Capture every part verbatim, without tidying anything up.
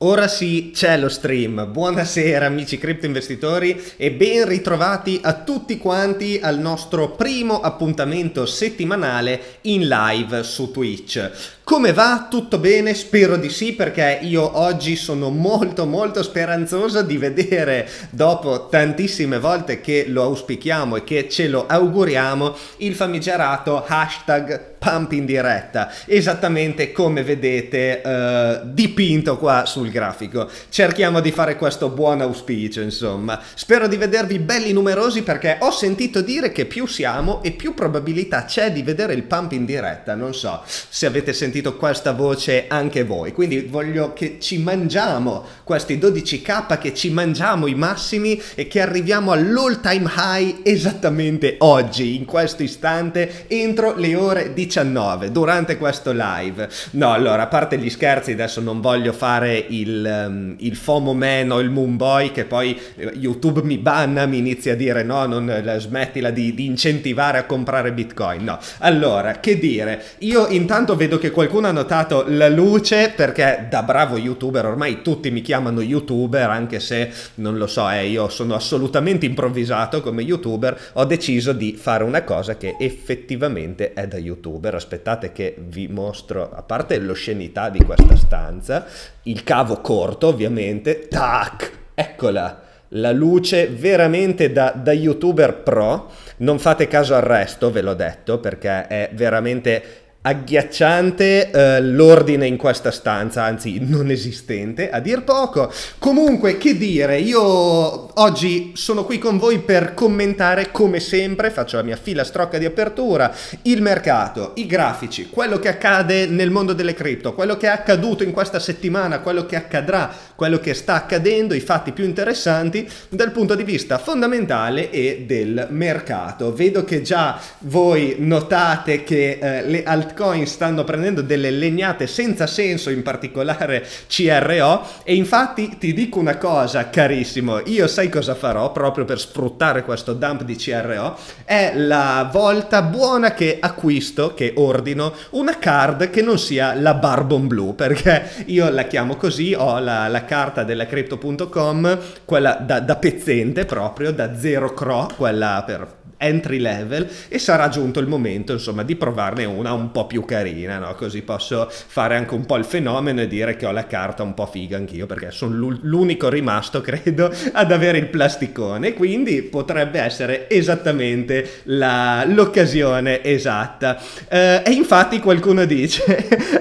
Ora sì, c'è lo stream. Buonasera amici cripto investitori e ben ritrovati a tutti quanti al nostro primo appuntamento settimanale in live su Twitch. Come va? Tutto bene? Spero di sì, perché io oggi sono molto molto speranzoso di vedere, dopo tantissime volte che lo auspichiamo e che ce lo auguriamo, il famigerato hashtag pump in diretta, esattamente come vedete eh, dipinto qua sul grafico. Cerchiamo di fare questo buon auspicio, insomma. Spero di vedervi belli numerosi, perché ho sentito dire che più siamo e più probabilità c'è di vedere il pump in diretta. Non so se avete sentito questa voce anche voi, quindi voglio che ci mangiamo questi dodici K, che ci mangiamo i massimi e che arriviamo all'all time high esattamente oggi, in questo istante, entro le ore diciannove durante questo live. No, allora, a parte gli scherzi, adesso non voglio fare il, um, il FOMO man o il moon boy, che poi YouTube mi banna, mi inizia a dire no, non smettila di, di incentivare a comprare Bitcoin. No, allora, che dire, io intanto vedo che qualcuno ha notato la luce, perché da bravo youtuber, ormai tutti mi chiamano youtuber, anche se non lo so, eh, io sono assolutamente improvvisato come youtuber, ho deciso di fare una cosa che effettivamente è da youtuber. Aspettate che vi mostro, a parte l'oscenità di questa stanza, il cavo corto ovviamente, tac, eccola, la luce veramente da, da youtuber pro. Non fate caso al resto, ve l'ho detto, perché è veramente agghiacciante eh, l'ordine in questa stanza, anzi non esistente a dir poco. Comunque, che dire, io oggi sono qui con voi per commentare, come sempre faccio la mia filastrocca di apertura, il mercato, i grafici, quello che accade nel mondo delle cripto, quello che è accaduto in questa settimana, quello che accadrà, quello che sta accadendo, i fatti più interessanti dal punto di vista fondamentale e del mercato. Vedo che già voi notate che eh, le altcoins stanno prendendo delle legnate senza senso, in particolare C R O, e infatti ti dico una cosa, carissimo, io sai cosa farò proprio per sfruttare questo dump di C R O? È la volta buona che acquisto, che ordino una card che non sia la Bourbon Blue, perché io la chiamo così, ho la, la carta della Crypto punto com, quella da, da pezzente proprio, da zero C R O, quella per entry level, e sarà giunto il momento, insomma, di provarne una un po' più carina, no? Così posso fare anche un po' il fenomeno e dire che ho la carta un po' figa anch'io, perché sono l'unico rimasto, credo, ad avere il plasticone, quindi potrebbe essere esattamente l'occasione esatta. Eh, e infatti qualcuno dice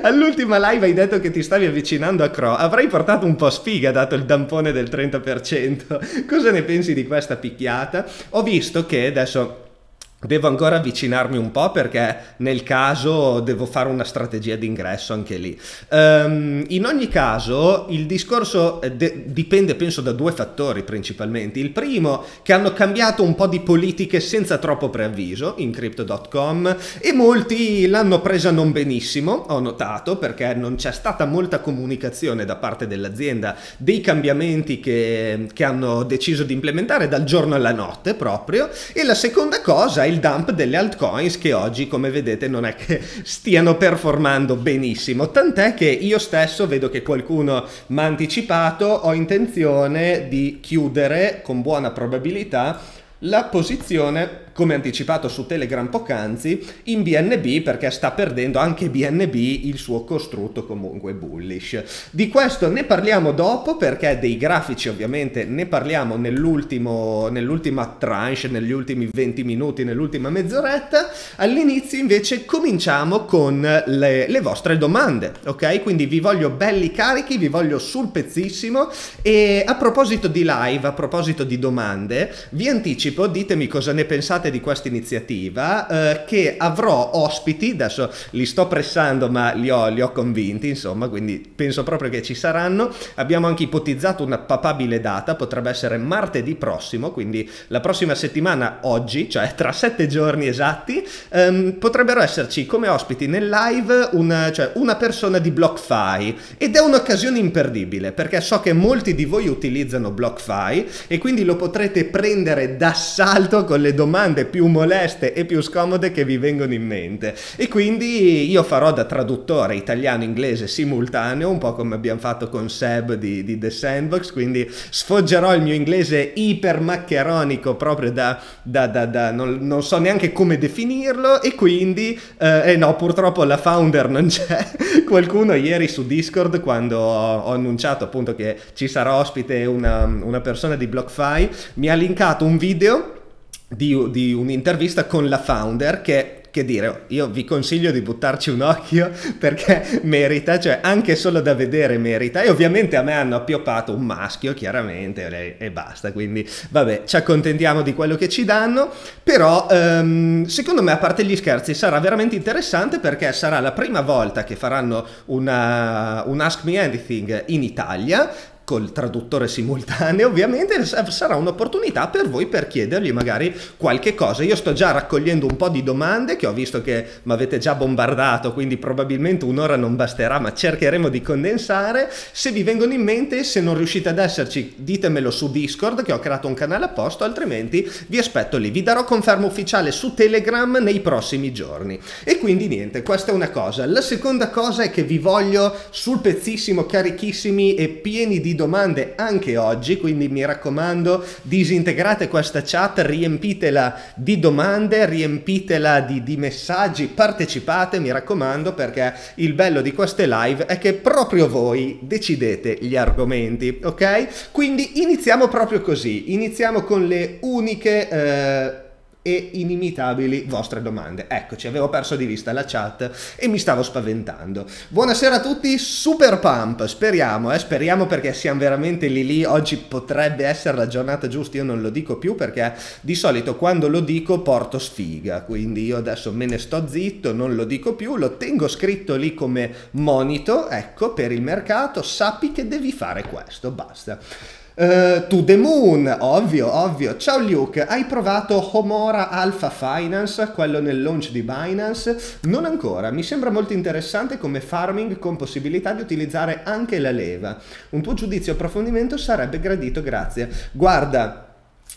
all'ultima live hai detto che ti stavi avvicinando a C R O, avrei portato un po' sfiga dato il dampone del trenta per cento, cosa ne pensi di questa picchiata? Ho visto che adesso devo ancora avvicinarmi un po', perché nel caso devo fare una strategia d'ingresso anche lì. Um, in ogni caso il discorso dipende, penso, da due fattori principalmente. Il primo, che hanno cambiato un po' di politiche senza troppo preavviso in Crypto punto com e molti l'hanno presa non benissimo, ho notato, perché non c'è stata molta comunicazione da parte dell'azienda dei cambiamenti che, che hanno deciso di implementare dal giorno alla notte proprio. E la seconda cosa è il dump delle altcoins, che oggi, come vedete, non è che stiano performando benissimo, tant'è che io stesso vedo che qualcuno mi ha anticipato, ho intenzione di chiudere con buona probabilità la posizione, come anticipato su Telegram poc'anzi, in B N B, perché sta perdendo anche B N B il suo costrutto comunque bullish. Di questo ne parliamo dopo, perché dei grafici ovviamente ne parliamo nell'ultimo nell'ultima tranche, negli ultimi venti minuti, nell'ultima mezz'oretta. All'inizio invece cominciamo con le, le vostre domande, ok? Quindi vi voglio belli carichi, vi voglio sul pezzissimo. E a proposito di live, a proposito di domande, vi anticipo, ditemi cosa ne pensate di questa iniziativa, eh, che avrò ospiti, adesso li sto pressando ma li ho, li ho convinti, insomma, quindi penso proprio che ci saranno. Abbiamo anche ipotizzato una papabile data, potrebbe essere martedì prossimo, quindi la prossima settimana, oggi, cioè tra sette giorni esatti, ehm, potrebbero esserci come ospiti nel live una, cioè una persona di BlockFi, ed è un'occasione imperdibile, perché so che molti di voi utilizzano BlockFi e quindi lo potrete prendere d'assalto con le domande domande più moleste e più scomode che vi vengono in mente, e quindi io farò da traduttore italiano-inglese simultaneo, un po' come abbiamo fatto con Seb di, di The Sandbox, quindi sfoggerò il mio inglese ipermaccheronico proprio da, da, da, da non, non so neanche come definirlo, e quindi eh, eh no, purtroppo la founder non c'è. Qualcuno ieri su Discord, quando ho, ho annunciato appunto che ci sarà ospite una, una persona di BlockFi, mi ha linkato un video di, di un'intervista con la founder che... Che dire, io vi consiglio di buttarci un occhio perché merita, cioè anche solo da vedere merita, e ovviamente a me hanno appioppato un maschio chiaramente e basta, quindi vabbè, ci accontentiamo di quello che ci danno, però ehm, secondo me, a parte gli scherzi, sarà veramente interessante perché sarà la prima volta che faranno una, un Ask Me Anything in Italia, col traduttore simultaneo ovviamente. Sarà un'opportunità per voi per chiedergli magari qualche cosa. Io sto già raccogliendo un po' di domande che ho visto che mi avete già bombardato, quindi probabilmente un'ora non basterà, ma cercheremo di condensare. Se vi vengono in mente, se non riuscite ad esserci, ditemelo su Discord, che ho creato un canale apposta, altrimenti vi aspetto lì, vi darò conferma ufficiale su Telegram nei prossimi giorni. E quindi niente, questa è una cosa. La seconda cosa è che vi voglio sul pezzissimo, carichissimi e pieni di domande anche oggi, quindi mi raccomando, disintegrate questa chat, riempitela di domande, riempitela di, di messaggi, partecipate, mi raccomando, perché il bello di queste live è che proprio voi decidete gli argomenti, ok? Quindi iniziamo proprio così, iniziamo con le uniche... Eh... e inimitabili vostre domande. Eccoci, avevo perso di vista la chat e mi stavo spaventando. Buonasera a tutti, super pump, speriamo, eh, speriamo perché siamo veramente lì lì, oggi potrebbe essere la giornata giusta. Io non lo dico più perché di solito quando lo dico porto sfiga, quindi io adesso me ne sto zitto, non lo dico più, lo tengo scritto lì come monito, ecco, per il mercato, sappi che devi fare questo, basta. Uh, to the moon, ovvio, ovvio. Ciao Luke, hai provato Homora Alpha Finance, quello nel launch di Binance? Non ancora, mi sembra molto interessante come farming con possibilità di utilizzare anche la leva. Un tuo giudizio e approfondimento sarebbe gradito, grazie. Guarda,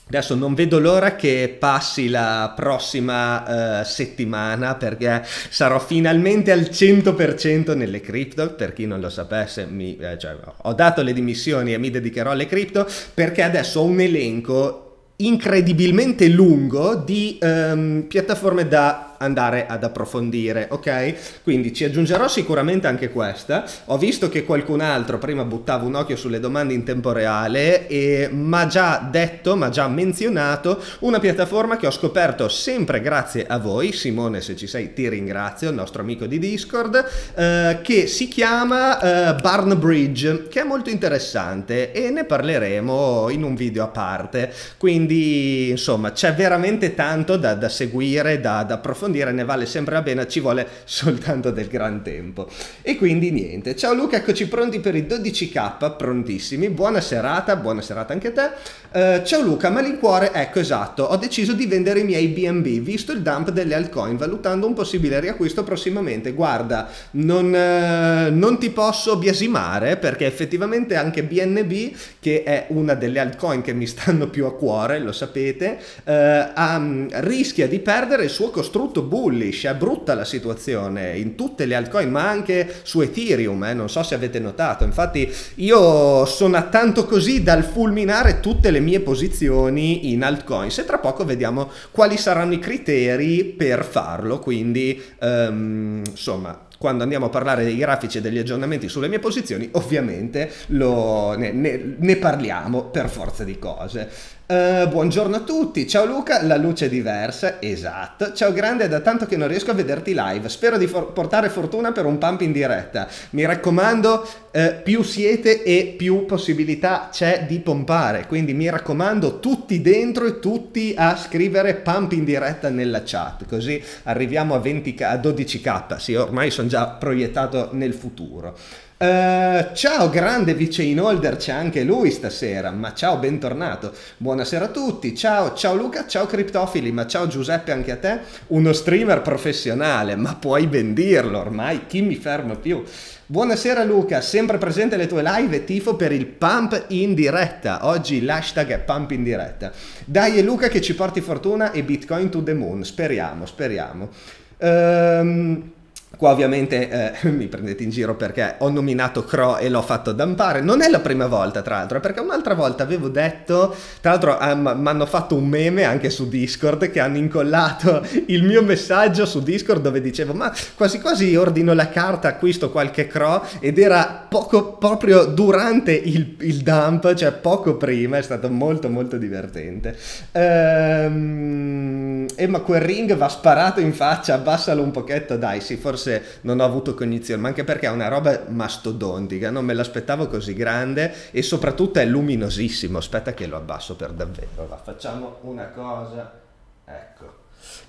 adesso non vedo l'ora che passi la prossima uh, settimana, perché sarò finalmente al cento per cento nelle cripto. Per chi non lo sapesse, mi, eh, cioè, ho dato le dimissioni e mi dedicherò alle cripto, perché adesso ho un elenco incredibilmente lungo di um, piattaforme da andare ad approfondire, ok? Quindi ci aggiungerò sicuramente anche questa. Ho visto che qualcun altro prima buttava un occhio sulle domande in tempo reale e mi ha già detto, mi ha già menzionato una piattaforma che ho scoperto sempre grazie a voi, Simone, se ci sei ti ringrazio, il nostro amico di Discord, eh, che si chiama eh, BarnBridge, che è molto interessante e ne parleremo in un video a parte. Quindi Quindi insomma c'è veramente tanto da, da seguire, da, da approfondire, ne vale sempre la pena, ci vuole soltanto del gran tempo. E quindi niente, ciao Luca, eccoci pronti per i dodici K, prontissimi, buona serata, buona serata anche a te. Uh, ciao Luca, malincuore, ecco esatto, ho deciso di vendere i miei B N B visto il dump delle altcoin, valutando un possibile riacquisto prossimamente. Guarda, non, uh, non ti posso biasimare perché effettivamente anche B N B, che è una delle altcoin che mi stanno più a cuore, lo sapete, eh, um, rischia di perdere il suo costrutto bullish. È brutta la situazione in tutte le altcoin, ma anche su Ethereum, eh, non so se avete notato. Infatti io sono attanto così dal fulminare tutte le mie posizioni in altcoin, se tra poco vediamo quali saranno i criteri per farlo, quindi um, insomma, quando andiamo a parlare dei grafici e degli aggiornamenti sulle mie posizioni, ovviamente lo, ne, ne, ne parliamo per forza di cose. Uh, buongiorno a tutti, ciao Luca, la luce è diversa, esatto, ciao grande, è da tanto che non riesco a vederti live, spero di for portare fortuna per un pump in diretta, mi raccomando, uh, più siete e più possibilità c'è di pompare, quindi mi raccomando tutti dentro e tutti a scrivere pump in diretta nella chat, così arriviamo a, venti K, a dodici K, sì, ormai sono già proiettato nel futuro. Uh, ciao grande vice in holder, c'è anche lui stasera, ma ciao, bentornato, buonasera a tutti, ciao, ciao Luca, ciao criptofili, ma ciao Giuseppe anche a te, uno streamer professionale, ma puoi ben dirlo, ormai chi mi ferma più. Buonasera Luca, sempre presente alle tue live e tifo per il pump in diretta, oggi l'hashtag è pump in diretta, dai, e Luca che ci porti fortuna e Bitcoin to the moon, speriamo, speriamo. Um... Qua ovviamente eh, mi prendete in giro perché ho nominato C R O e l'ho fatto dampare, non è la prima volta tra l'altro, perché un'altra volta avevo detto, tra l'altro eh, mi hanno fatto un meme anche su Discord che hanno incollato il mio messaggio su Discord dove dicevo ma quasi quasi ordino la carta, acquisto qualche C R O, ed era poco proprio durante il, il dump, cioè poco prima, è stato molto molto divertente. Ehm, e ma quel ring va sparato in faccia, abbassalo un pochetto, dai, sì, forse non ho avuto cognizione, ma anche perché è una roba mastodontica, non me l'aspettavo così grande e soprattutto è luminosissimo. Aspetta che lo abbasso per davvero, va, facciamo una cosa, ecco,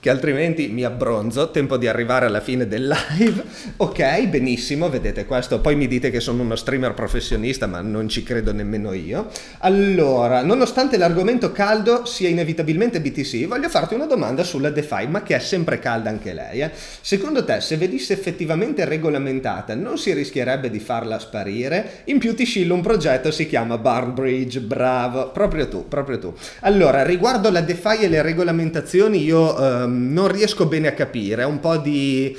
che altrimenti mi abbronzo, tempo di arrivare alla fine del live. Ok, benissimo, vedete questo, poi mi dite che sono uno streamer professionista, ma non ci credo nemmeno io. Allora, nonostante l'argomento caldo sia inevitabilmente B T C, voglio farti una domanda sulla DeFi, ma che è sempre calda anche lei, eh? Secondo te, se venisse effettivamente regolamentata, non si rischierebbe di farla sparire? In più ti scillo un progetto, si chiama BarnBridge, bravo, proprio tu, proprio tu. Allora, riguardo la DeFi e le regolamentazioni, io eh, non riesco bene a capire, è un po' di...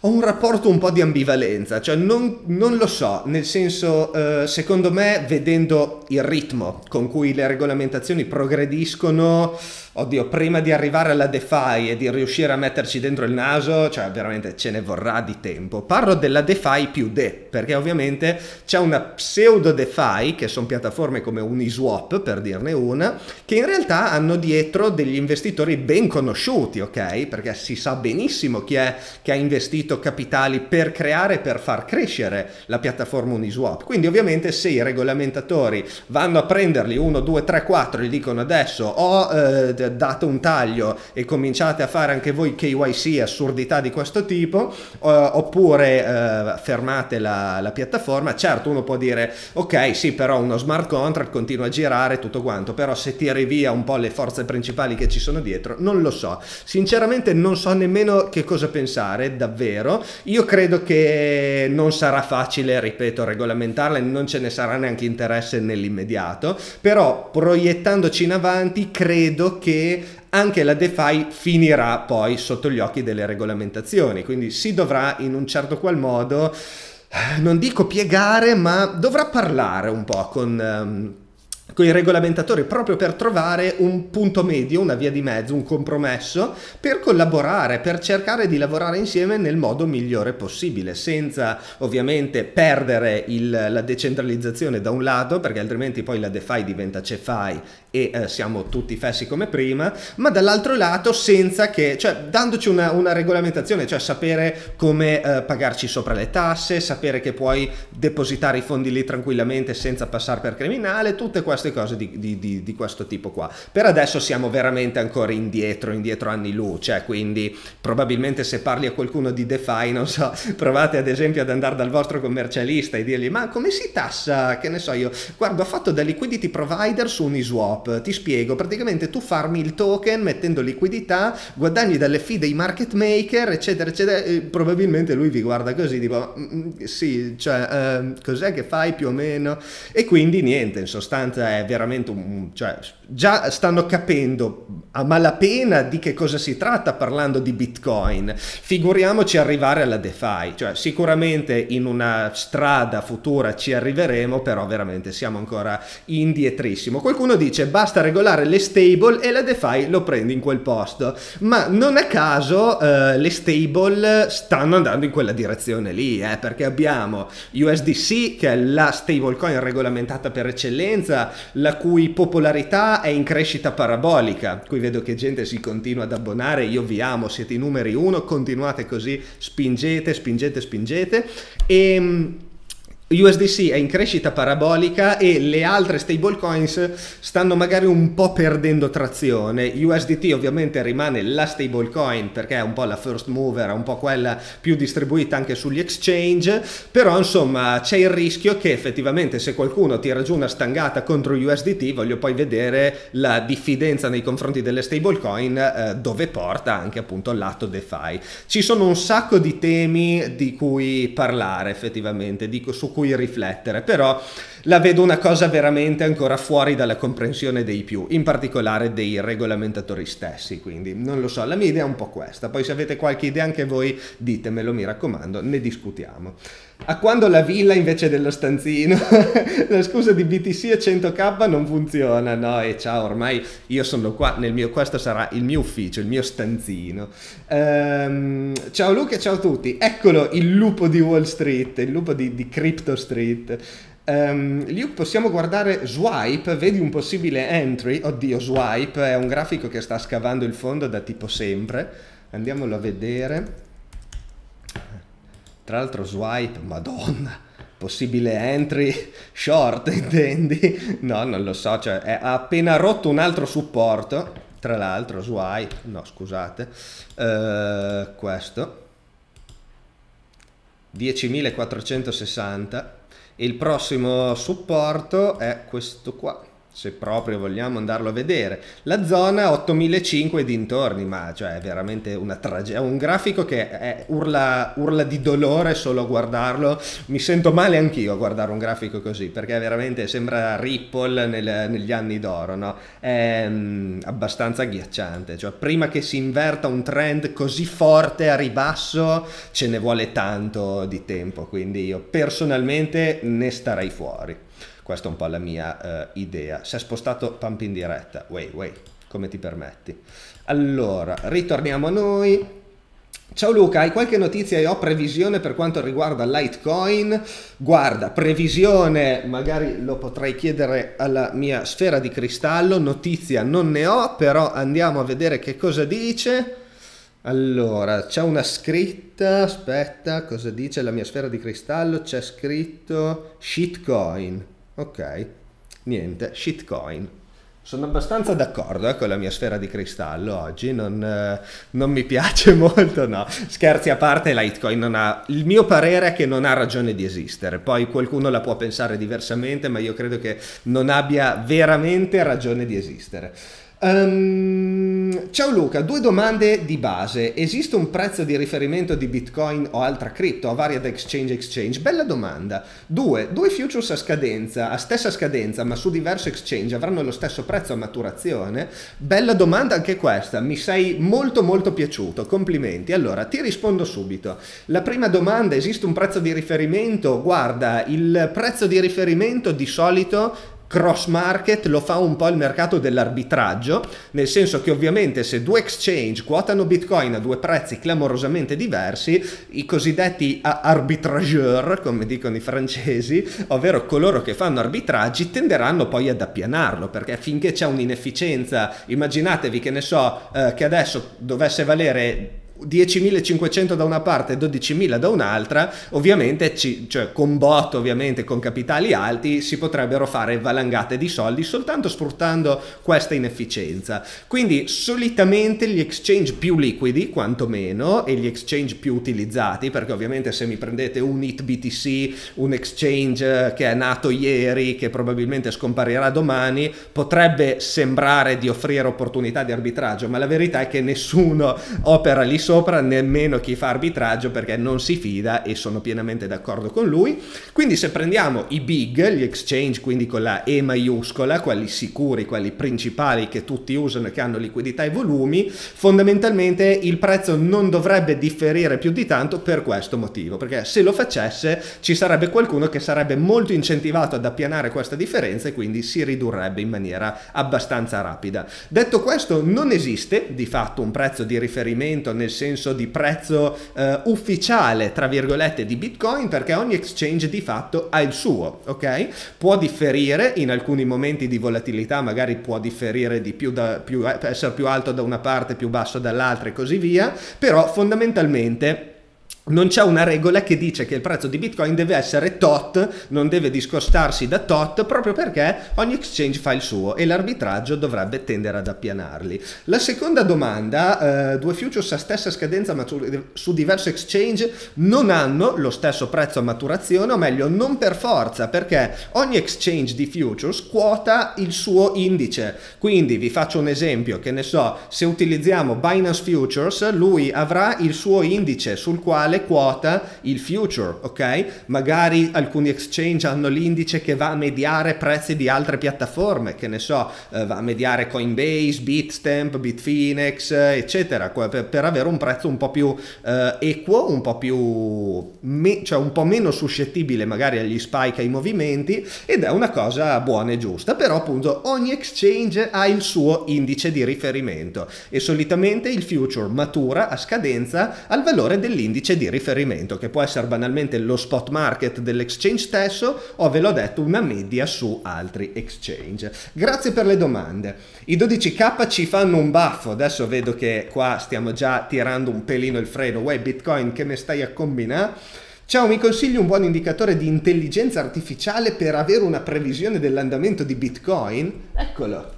ho un rapporto un po' di ambivalenza, cioè non, non lo so, nel senso, eh, secondo me, vedendo il ritmo con cui le regolamentazioni progrediscono, oddio, prima di arrivare alla DeFi e di riuscire a metterci dentro il naso, cioè veramente ce ne vorrà di tempo. Parlo della DeFi più de, perché ovviamente c'è una pseudo DeFi, che sono piattaforme come Uniswap, per dirne una, che in realtà hanno dietro degli investitori ben conosciuti, ok? Perché si sa benissimo chi è che ha investito capitali per creare e per far crescere la piattaforma Uniswap. Quindi ovviamente se i regolamentatori vanno a prenderli uno, due, tre, quattro, gli dicono adesso ho eh, dato un taglio e cominciate a fare anche voi K Y C, assurdità di questo tipo, eh, oppure eh, fermate la, la piattaforma, certo uno può dire ok sì, però uno smart contract continua a girare tutto quanto, però se tiri via un po' le forze principali che ci sono dietro, non lo so, sinceramente non so nemmeno che cosa pensare davvero. Io credo che non sarà facile, ripeto, regolamentarla e non ce ne sarà neanche interesse nell'immediato, però proiettandoci in avanti credo che anche la DeFi finirà poi sotto gli occhi delle regolamentazioni, quindi si dovrà in un certo qual modo, non dico piegare, ma dovrà parlare un po' con... Um, con i regolamentatori proprio per trovare un punto medio, una via di mezzo, un compromesso, per collaborare, per cercare di lavorare insieme nel modo migliore possibile, senza ovviamente perdere il, la decentralizzazione da un lato, perché altrimenti poi la DeFi diventa CeFi e eh, siamo tutti fessi come prima, ma dall'altro lato senza che, cioè dandoci una, una regolamentazione, cioè sapere come eh, pagarci sopra le tasse, sapere che puoi depositare i fondi lì tranquillamente senza passare per criminale, tutte queste cose di, di, di, di questo tipo qua. Per adesso siamo veramente ancora indietro, indietro anni luce, quindi probabilmente se parli a qualcuno di DeFi, non so, provate ad esempio ad andare dal vostro commercialista e dirgli ma come si tassa, che ne so io, guarda ho fatto da liquidity provider su Uniswap, ti spiego, praticamente tu farmi il token mettendo liquidità, guadagni dalle fee dei market maker eccetera eccetera, e probabilmente lui vi guarda così tipo sì, cioè eh, cos'è che fai più o meno, e quindi niente, in sostanza è veramente un... cioè già stanno capendo a malapena di che cosa si tratta parlando di Bitcoin, figuriamoci arrivare alla DeFi, cioè sicuramente in una strada futura ci arriveremo, però veramente siamo ancora indietrissimo. Qualcuno dice basta regolare le stable e la DeFi lo prende in quel posto, ma non a caso eh, le stable stanno andando in quella direzione lì, eh, perché abbiamo U S D C che è la stablecoin regolamentata per eccellenza, la cui popolarità è in crescita parabolica. Qui vedo che gente si continua ad abbonare, io vi amo, siete i numeri uno, continuate così, spingete, spingete, spingete. E U S D C è in crescita parabolica e le altre stablecoins stanno magari un po' perdendo trazione. U S D T ovviamente rimane la stablecoin perché è un po' la first mover, è un po' quella più distribuita anche sugli exchange, però insomma c'è il rischio che effettivamente se qualcuno tira giù una stangata contro U S D T, voglio poi vedere la diffidenza nei confronti delle stablecoin eh, dove porta anche appunto l'atto DeFi. Ci sono un sacco di temi di cui parlare effettivamente, di su cui riflettere, però la vedo una cosa veramente ancora fuori dalla comprensione dei più, in particolare dei regolamentatori stessi, quindi non lo so, la mia idea è un po' questa, poi se avete qualche idea anche voi ditemelo, mi raccomando, ne discutiamo. A quando la villa invece dello stanzino? La scusa di B T C a cento K non funziona, no? E ciao, ormai io sono qua nel mio, questo sarà il mio ufficio, il mio stanzino. Ehm, ciao Luca, ciao a tutti, eccolo il lupo di Wall Street, il lupo di, di Crypto Street. Um, Luke, possiamo guardare Swipe? Vedi un possibile entry? Oddio, Swipe è un grafico che sta scavando il fondo da tipo sempre. Andiamolo a vedere. Tra l'altro Swipe, madonna, possibile entry short, intendi? No, non lo so, cioè è, ha appena rotto un altro supporto. Tra l'altro Swipe, no scusate, uh, questo diecimilaquattrocentosessanta. Il prossimo supporto è questo qua, se proprio vogliamo andarlo a vedere, la zona ottomilacinquecento e dintorni, ma cioè è veramente una tragedia, un grafico che è urla, urla di dolore solo a guardarlo, mi sento male anch'io a guardare un grafico così, perché veramente sembra Ripple nel, negli anni d'oro, no? È mh, abbastanza agghiacciante, cioè prima che si inverta un trend così forte a ribasso ce ne vuole tanto di tempo, quindi io personalmente ne starei fuori. Questa è un po' la mia uh, idea. Si è spostato Pump in diretta. Wait, wait, come ti permetti? Allora, ritorniamo a noi. Ciao Luca, hai qualche notizia e ho previsione per quanto riguarda Litecoin? Guarda, previsione magari lo potrei chiedere alla mia sfera di cristallo. Notizia non ne ho, però andiamo a vedere che cosa dice. Allora, c'è una scritta, aspetta, cosa dice la mia sfera di cristallo? C'è scritto shitcoin. Ok, niente, shitcoin. Sono abbastanza d'accordo eh, con la mia sfera di cristallo oggi, non, eh, non mi piace molto, no. Scherzi a parte, Litecoin non ha... Il mio parere è che non ha ragione di esistere, poi qualcuno la può pensare diversamente, ma io credo che non abbia veramente ragione di esistere. Um, ciao Luca, due domande di base. Esiste un prezzo di riferimento di Bitcoin o altra cripto? Varia da exchange exchange? Bella domanda. Due, due futures a scadenza, a stessa scadenza ma su diverso exchange avranno lo stesso prezzo a maturazione? Bella domanda anche questa, mi sei molto molto piaciuto, complimenti. Allora ti rispondo subito. La prima domanda, esiste un prezzo di riferimento? Guarda, il prezzo di riferimento di solito cross market lo fa un po' il mercato dell'arbitraggio, nel senso che ovviamente se due exchange quotano Bitcoin a due prezzi clamorosamente diversi, i cosiddetti arbitrageurs, come dicono i francesi, ovvero coloro che fanno arbitraggi, tenderanno poi ad appianarlo, perché finché c'è un'inefficienza, immaginatevi che ne so, eh, che adesso dovesse valere diecimilacinquecento da una parte e dodicimila da un'altra, ovviamente ci, cioè con bot, ovviamente con capitali alti si potrebbero fare valangate di soldi soltanto sfruttando questa inefficienza. Quindi solitamente gli exchange più liquidi, quantomeno, e gli exchange più utilizzati, perché ovviamente se mi prendete un I T B T C, un exchange che è nato ieri che probabilmente scomparirà domani, potrebbe sembrare di offrire opportunità di arbitraggio, ma la verità è che nessuno opera lì sopra, nemmeno chi fa arbitraggio, perché non si fida, e sono pienamente d'accordo con lui. Quindi se prendiamo i big, gli exchange, quindi con la E maiuscola, quelli sicuri, quelli principali che tutti usano e che hanno liquidità e volumi, fondamentalmente il prezzo non dovrebbe differire più di tanto per questo motivo, perché se lo facesse ci sarebbe qualcuno che sarebbe molto incentivato ad appianare questa differenza e quindi si ridurrebbe in maniera abbastanza rapida. Detto questo, non esiste di fatto un prezzo di riferimento nel senso di prezzo eh, ufficiale tra virgolette di Bitcoin, perché ogni exchange di fatto ha il suo, ok? Può differire in alcuni momenti di volatilità, magari può differire di più, da, più essere più alto da una parte, più basso dall'altra e così via, però fondamentalmente non c'è una regola che dice che il prezzo di Bitcoin deve essere tot, non deve discostarsi da tot, proprio perché ogni exchange fa il suo e l'arbitraggio dovrebbe tendere ad appianarli. La seconda domanda, eh, due futures a stessa scadenza ma su diversi exchange non hanno lo stesso prezzo a maturazione, o meglio non per forza, perché ogni exchange di futures quota il suo indice. Quindi vi faccio un esempio, che ne so, se utilizziamo Binance Futures, lui avrà il suo indice sul quale quota il future, ok? Magari alcuni exchange hanno l'indice che va a mediare prezzi di altre piattaforme, che ne so, eh, va a mediare Coinbase, Bitstamp, Bitfinex, eh, eccetera, per, per avere un prezzo un po' più eh, equo, un po' più me, cioè un po' meno suscettibile magari agli spike, ai movimenti, ed è una cosa buona e giusta. Però appunto ogni exchange ha il suo indice di riferimento e solitamente il future matura a scadenza al valore dell'indice di riferimento, che può essere banalmente lo spot market dell'exchange stesso o, ve l'ho detto, una media su altri exchange. Grazie per le domande. I dodici K ci fanno un baffo, adesso vedo che qua stiamo già tirando un pelino il freno. Uè Bitcoin, che me stai a combinare? Ciao, mi consigli un buon indicatore di intelligenza artificiale per avere una previsione dell'andamento di Bitcoin? Eccolo,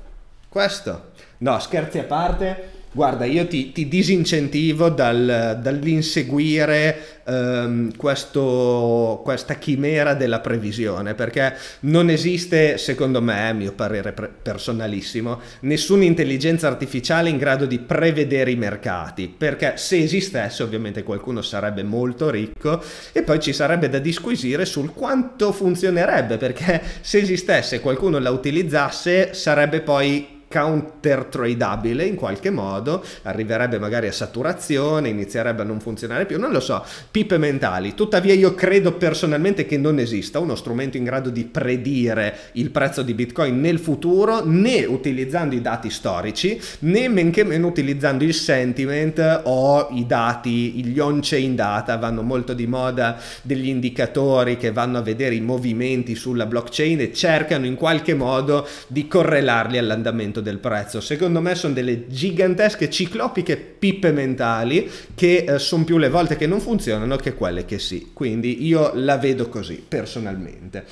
questo. No, scherzi a parte, guarda, io ti, ti disincentivo dal, dall'inseguire um, questo, questa chimera della previsione, perché non esiste, secondo me, a mio parere personalissimo, nessuna intelligenza artificiale in grado di prevedere i mercati, perché se esistesse ovviamente qualcuno sarebbe molto ricco e poi ci sarebbe da disquisire sul quanto funzionerebbe, perché se esistesse qualcuno la utilizzasse sarebbe poi counter tradabile in qualche modo, arriverebbe magari a saturazione, inizierebbe a non funzionare più, non lo so, pipe mentali. Tuttavia io credo personalmente che non esista uno strumento in grado di predire il prezzo di Bitcoin nel futuro, né utilizzando i dati storici, né men che meno utilizzando il sentiment o i dati, gli on-chain data. Vanno molto di moda degli indicatori che vanno a vedere i movimenti sulla blockchain e cercano in qualche modo di correlarli all'andamento del prezzo. Secondo me sono delle gigantesche, ciclopiche pippe mentali che eh, sono più le volte che non funzionano che quelle che sì. Quindi io la vedo così personalmente.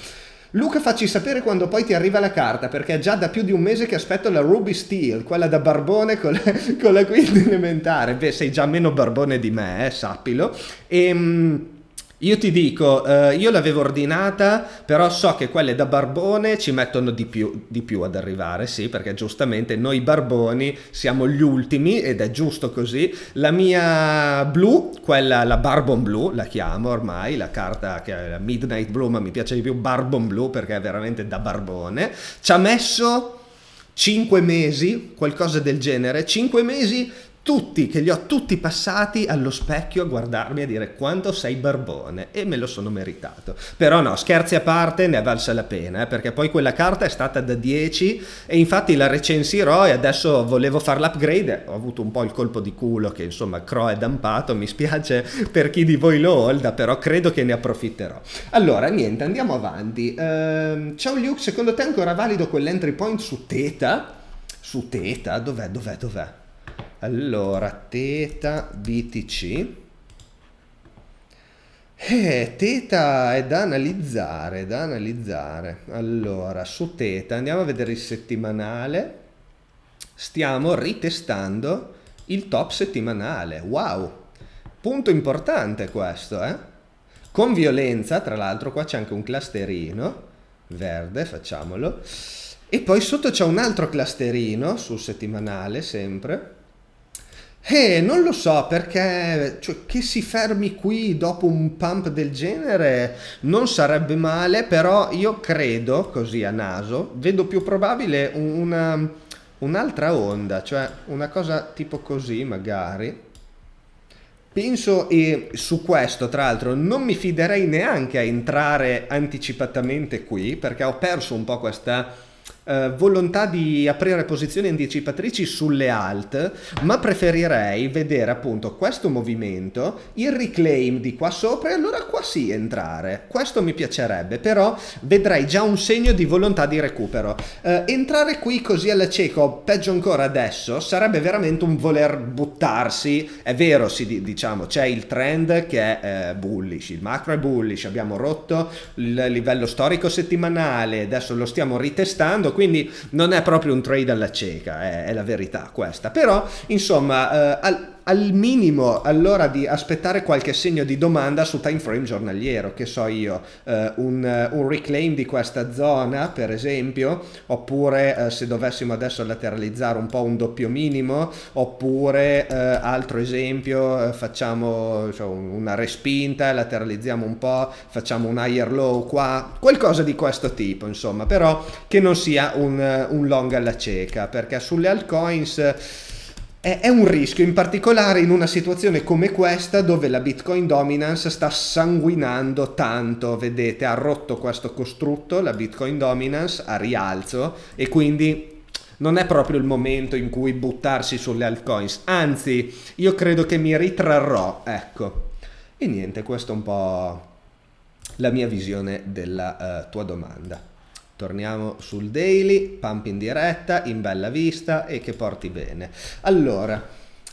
Luca, facci sapere quando poi ti arriva la carta, perché è già da più di un mese che aspetto la Ruby Steel, quella da barbone con la, con la quinta elementare. Beh, sei già meno barbone di me, eh, sappilo. Ehm... Io ti dico, eh, io l'avevo ordinata, però so che quelle da barbone ci mettono di più, di più ad arrivare, sì, perché giustamente noi barboni siamo gli ultimi ed è giusto così. La mia blu, quella, la Barbon Blu, la chiamo ormai, la carta che è la Midnight Blue, ma mi piace di più Barbon Blu perché è veramente da barbone, ci ha messo cinque mesi, qualcosa del genere, cinque mesi tutti, che li ho tutti passati allo specchio a guardarmi e a dire quanto sei barbone, e me lo sono meritato. Però no, scherzi a parte, ne è valsa la pena, eh, perché poi quella carta è stata da dieci e infatti la recensirò, e adesso volevo fare l'upgrade, ho avuto un po' il colpo di culo che insomma C R O è dampato, mi spiace per chi di voi lo holda, però credo che ne approfitterò. Allora niente, andiamo avanti. Ehm, ciao Luke, secondo te è ancora valido quell'entry point su Theta? Su Theta? Dov'è, dov'è, dov'è? Allora, Theta B T C, eh, Theta è da analizzare, da analizzare. Allora, su Theta andiamo a vedere il settimanale, stiamo ritestando il top settimanale, wow, punto importante questo, eh? Con violenza, tra l'altro qua c'è anche un clusterino verde, facciamolo, e poi sotto c'è un altro clusterino sul settimanale sempre. Eh, non lo so, perché cioè, che si fermi qui dopo un pump del genere non sarebbe male, però io credo, così a naso, vedo più probabile una, un'altra onda, cioè una cosa tipo così magari. Penso, e su questo tra l'altro non mi fiderei neanche a entrare anticipatamente qui, perché ho perso un po' questa eh, volontà di aprire posizioni anticipatrici sulle alt, ma preferirei vedere appunto questo movimento, il reclaim di qua sopra, e allora qua sì entrare. Questo mi piacerebbe, però vedrei già un segno di volontà di recupero. Eh, entrare qui così alla cieca, o peggio ancora adesso, sarebbe veramente un voler buttarsi. È vero, sì, diciamo, c'è il trend che è eh, bullish, il macro è bullish, abbiamo rotto il livello storico settimanale, adesso lo stiamo ritestando, quindi non è proprio un trade alla cieca, è, è la verità questa. Però insomma, eh, al, al minimo allora di aspettare qualche segno di domanda su time frame giornaliero, che so io, eh, un, un reclaim di questa zona per esempio, oppure eh, se dovessimo adesso lateralizzare un po' un doppio minimo, oppure eh, altro esempio, eh, facciamo cioè, una respinta, lateralizziamo un po', facciamo un higher low qua, qualcosa di questo tipo insomma, però che non sia un, un long alla cieca, perché sulle altcoins è un rischio, in particolare in una situazione come questa dove la Bitcoin dominance sta sanguinando tanto. Vedete, ha rotto questo costrutto la Bitcoin dominance a rialzo, e quindi non è proprio il momento in cui buttarsi sulle altcoins, anzi io credo che mi ritrarrò, ecco. E niente, questa è un po' la mia visione della uh, tua domanda. Torniamo sul daily, pump in diretta, in bella vista e che porti bene. Allora,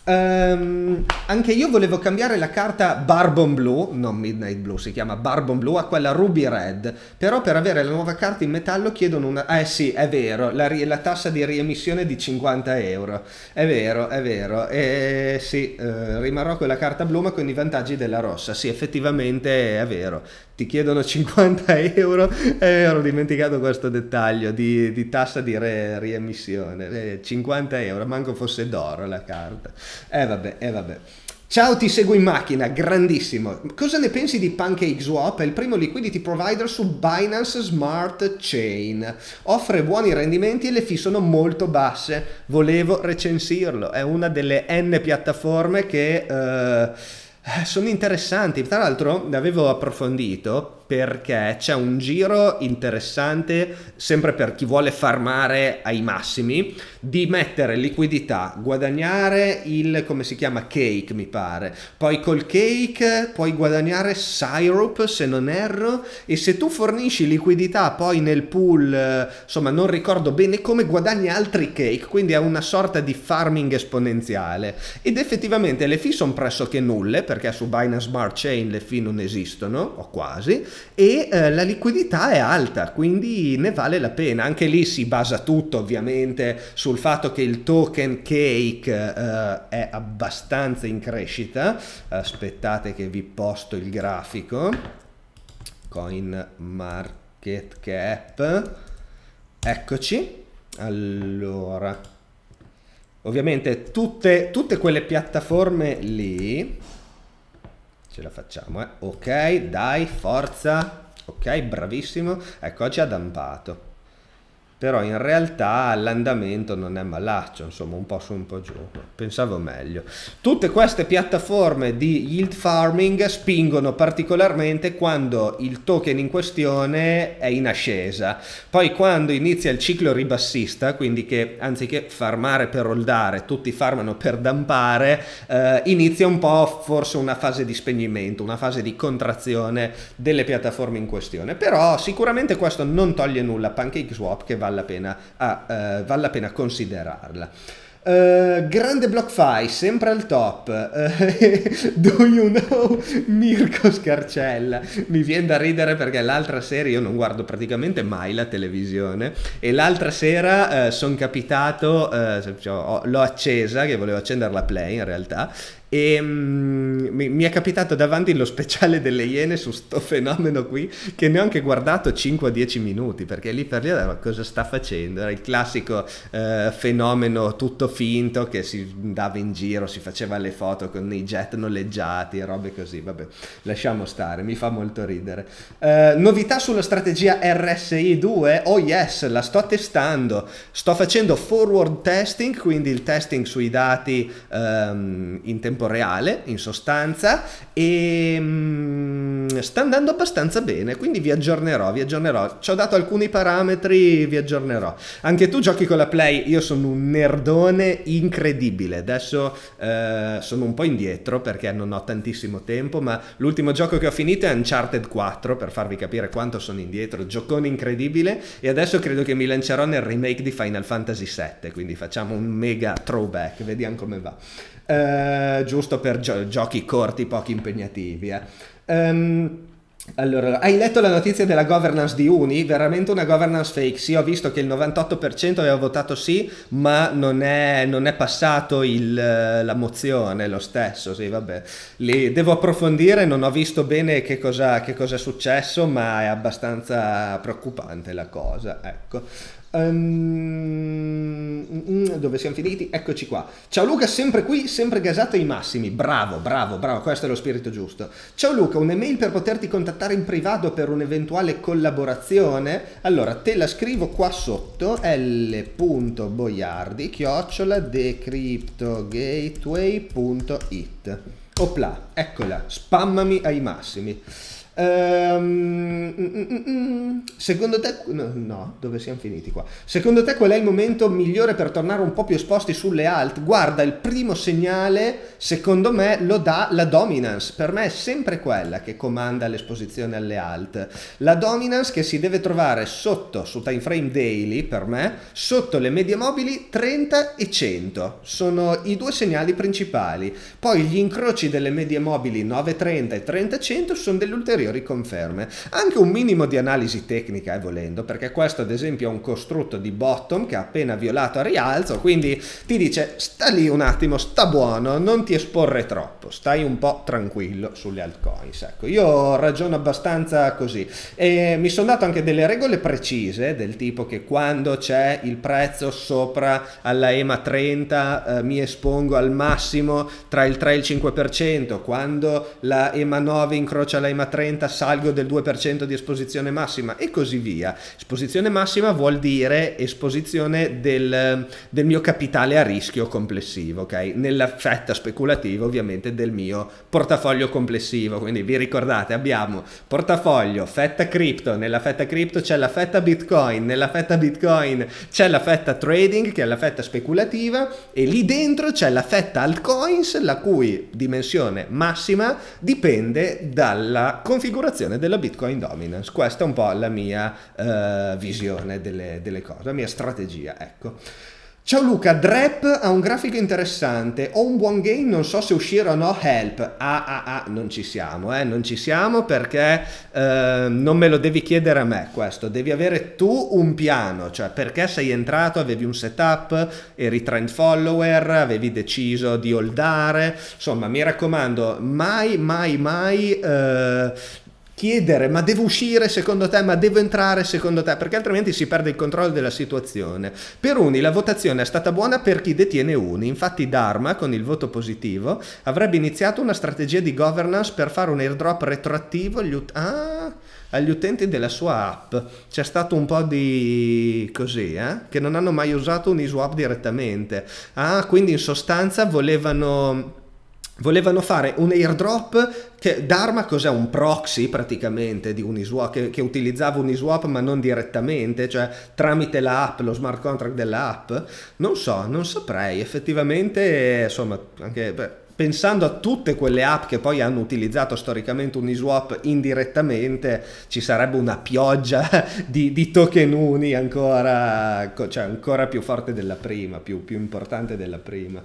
um, anche io volevo cambiare la carta Bourbon Blue, non Midnight Blue, si chiama Bourbon Blue, a quella Ruby Red, però per avere la nuova carta in metallo chiedono una... Eh sì, è vero, la, la tassa di riemissione è di cinquanta euro, è vero, è vero, e sì, eh, rimarrò con la carta blu ma con i vantaggi della rossa, sì effettivamente è vero. Ti chiedono cinquanta euro, eh, ho dimenticato questo dettaglio di, di tassa di re, riemissione, eh, cinquanta euro, manco fosse d'oro la carta. E eh, vabbè, e eh, vabbè. Ciao, ti seguo in macchina, grandissimo. Cosa ne pensi di PancakeSwap? È il primo liquidity provider su Binance Smart Chain. Offre buoni rendimenti e le fee sono molto basse. Volevo recensirlo, è una delle N piattaforme che... Eh, sono interessanti, tra l'altro ne avevo approfondito perché c'è un giro interessante sempre per chi vuole farmare ai massimi di mettere liquidità, guadagnare il, come si chiama, cake mi pare, poi col cake puoi guadagnare syrup se non erro, e se tu fornisci liquidità poi nel pool, insomma non ricordo bene come, guadagni altri cake, quindi è una sorta di farming esponenziale, ed effettivamente le fee sono pressoché nulle perché su Binance Smart Chain le fee non esistono o quasi, e eh, la liquidità è alta, quindi ne vale la pena. Anche lì si basa tutto ovviamente sul fatto che il token cake eh, è abbastanza in crescita. Aspettate che vi posto il grafico coin market cap, eccoci. Allora ovviamente tutte, tutte quelle piattaforme lì, ce la facciamo, eh? Ok, dai, forza, ok, bravissimo, ecco, oggi ha dampato, però in realtà l'andamento non è malaccio, insomma un po' su un po' giù, pensavo meglio. Tutte queste piattaforme di yield farming spingono particolarmente quando il token in questione è in ascesa, poi quando inizia il ciclo ribassista, quindi che anziché farmare per holdare tutti farmano per dampare, eh, inizia un po' forse una fase di spegnimento, una fase di contrazione delle piattaforme in questione. Però sicuramente questo non toglie nulla a PancakeSwap, che vale la pena, ah, eh, vale la pena considerarla. Uh, grande BlockFi, sempre al top. Uh, do you know Mirko Scarcella? Mi viene da ridere perché l'altra sera, io non guardo praticamente mai la televisione, e l'altra sera uh, sono capitato, uh, cioè, l'ho accesa, che volevo accendere la play in realtà, e um, mi, mi è capitato davanti lo speciale delle Iene su sto fenomeno qui, che ne ho anche guardato cinque a dieci minuti, perché lì per lì ma cosa sta facendo? Era il classico uh, fenomeno tutto finto che si andava in giro, si faceva le foto con i jet noleggiati e robe così. Vabbè, lasciamo stare, mi fa molto ridere. Uh, novità sulla strategia R S I due? Oh yes, la sto testando, sto facendo forward testing, quindi il testing sui dati um, in tempo tempo reale in sostanza, e mh, sta andando abbastanza bene, quindi vi aggiornerò, vi aggiornerò, ci ho dato alcuni parametri, vi aggiornerò. Anche tu giochi con la Play? Io sono un nerdone incredibile, adesso eh, sono un po' indietro perché non ho tantissimo tempo, ma l'ultimo gioco che ho finito è Uncharted quattro, per farvi capire quanto sono indietro, giocone incredibile, e adesso credo che mi lancerò nel remake di Final Fantasy sette, quindi facciamo un mega throwback, vediamo come va. Uh, giusto per gio giochi corti, pochi impegnativi. Eh. Um... Allora, hai letto la notizia della governance di Uni? Veramente una governance fake. Sì, ho visto che il novantotto per cento aveva votato sì, ma non è, non è passato il, la mozione lo stesso. Sì, vabbè, li devo approfondire, non ho visto bene che cosa, che cosa è successo, ma è abbastanza preoccupante la cosa, ecco. Um, dove siamo finiti? Eccoci qua. Ciao Luca, sempre qui, sempre gasato ai massimi. Bravo, bravo, bravo, questo è lo spirito giusto. Ciao Luca, un'email per poterti contattare in privato per un'eventuale collaborazione? Allora, te la scrivo qua sotto, l punto boiardi chiocciola decryptogateway punto it. Opla, eccola, spammami ai massimi. Um, mm, mm, mm. Secondo te no, no, dove siamo finiti qua? Secondo te qual è il momento migliore per tornare un po' più esposti sulle alt? Guarda, il primo segnale secondo me lo dà la dominance. Per me è sempre quella che comanda l'esposizione alle alt, la dominance che si deve trovare sotto, su time frame daily per me, sotto le medie mobili trenta e cento, sono i due segnali principali. Poi gli incroci delle medie mobili nove trenta e trenta cento sono dell'ulteriore riconferme, anche un minimo di analisi tecnica, eh, volendo, perché questo ad esempio è un costrutto di bottom che ha appena violato a rialzo, quindi ti dice sta lì un attimo, sta buono, non ti esporre troppo, stai un po' tranquillo sulle altcoins. Ecco, io ragiono abbastanza così e mi sono dato anche delle regole precise, del tipo che quando c'è il prezzo sopra alla E M A trenta eh, mi espongo al massimo tra il tre e il cinque per cento, quando la E M A nove incrocia la E M A trenta salgo del due per cento di esposizione massima, e così via. Esposizione massima vuol dire esposizione del, del mio capitale a rischio complessivo, ok? Nella fetta speculativa ovviamente del mio portafoglio complessivo, quindi vi ricordate abbiamo portafoglio, fetta cripto, nella fetta cripto c'è la fetta Bitcoin, nella fetta Bitcoin c'è la fetta trading che è la fetta speculativa, e lì dentro c'è la fetta altcoins, la cui dimensione massima dipende dalla configurazione della Bitcoin dominance. Questa è un po' la mia eh, visione delle, delle cose, la mia strategia, ecco. Ciao Luca, Drep ha un grafico interessante, ho un buon gain, non so se uscire o no, help. Ah ah ah, non ci siamo, eh, non ci siamo perché eh, non me lo devi chiedere a me questo, devi avere tu un piano, cioè perché sei entrato, avevi un setup, eri trend follower, avevi deciso di holdare, insomma mi raccomando mai mai mai... Eh, chiedere ma devo uscire secondo te, ma devo entrare secondo te, perché altrimenti si perde il controllo della situazione. Per Uni la votazione è stata buona per chi detiene Uni, infatti Dharma con il voto positivo avrebbe iniziato una strategia di governance per fare un airdrop retroattivo agli, ut ah, agli utenti della sua app. C'è stato un po' di così, eh? Che non hanno mai usato Uniswap direttamente, ah, quindi in sostanza volevano... Volevano fare un airdrop che Dharma cos'è? Un proxy praticamente di Uniswap, che, che utilizzava Uniswap ma non direttamente, cioè tramite la app, lo smart contract dell'app. Non so, non saprei effettivamente, insomma, anche beh, pensando a tutte quelle app che poi hanno utilizzato storicamente Uniswap indirettamente, ci sarebbe una pioggia di, di token Uni ancora, cioè ancora più forte della prima, più, più importante della prima.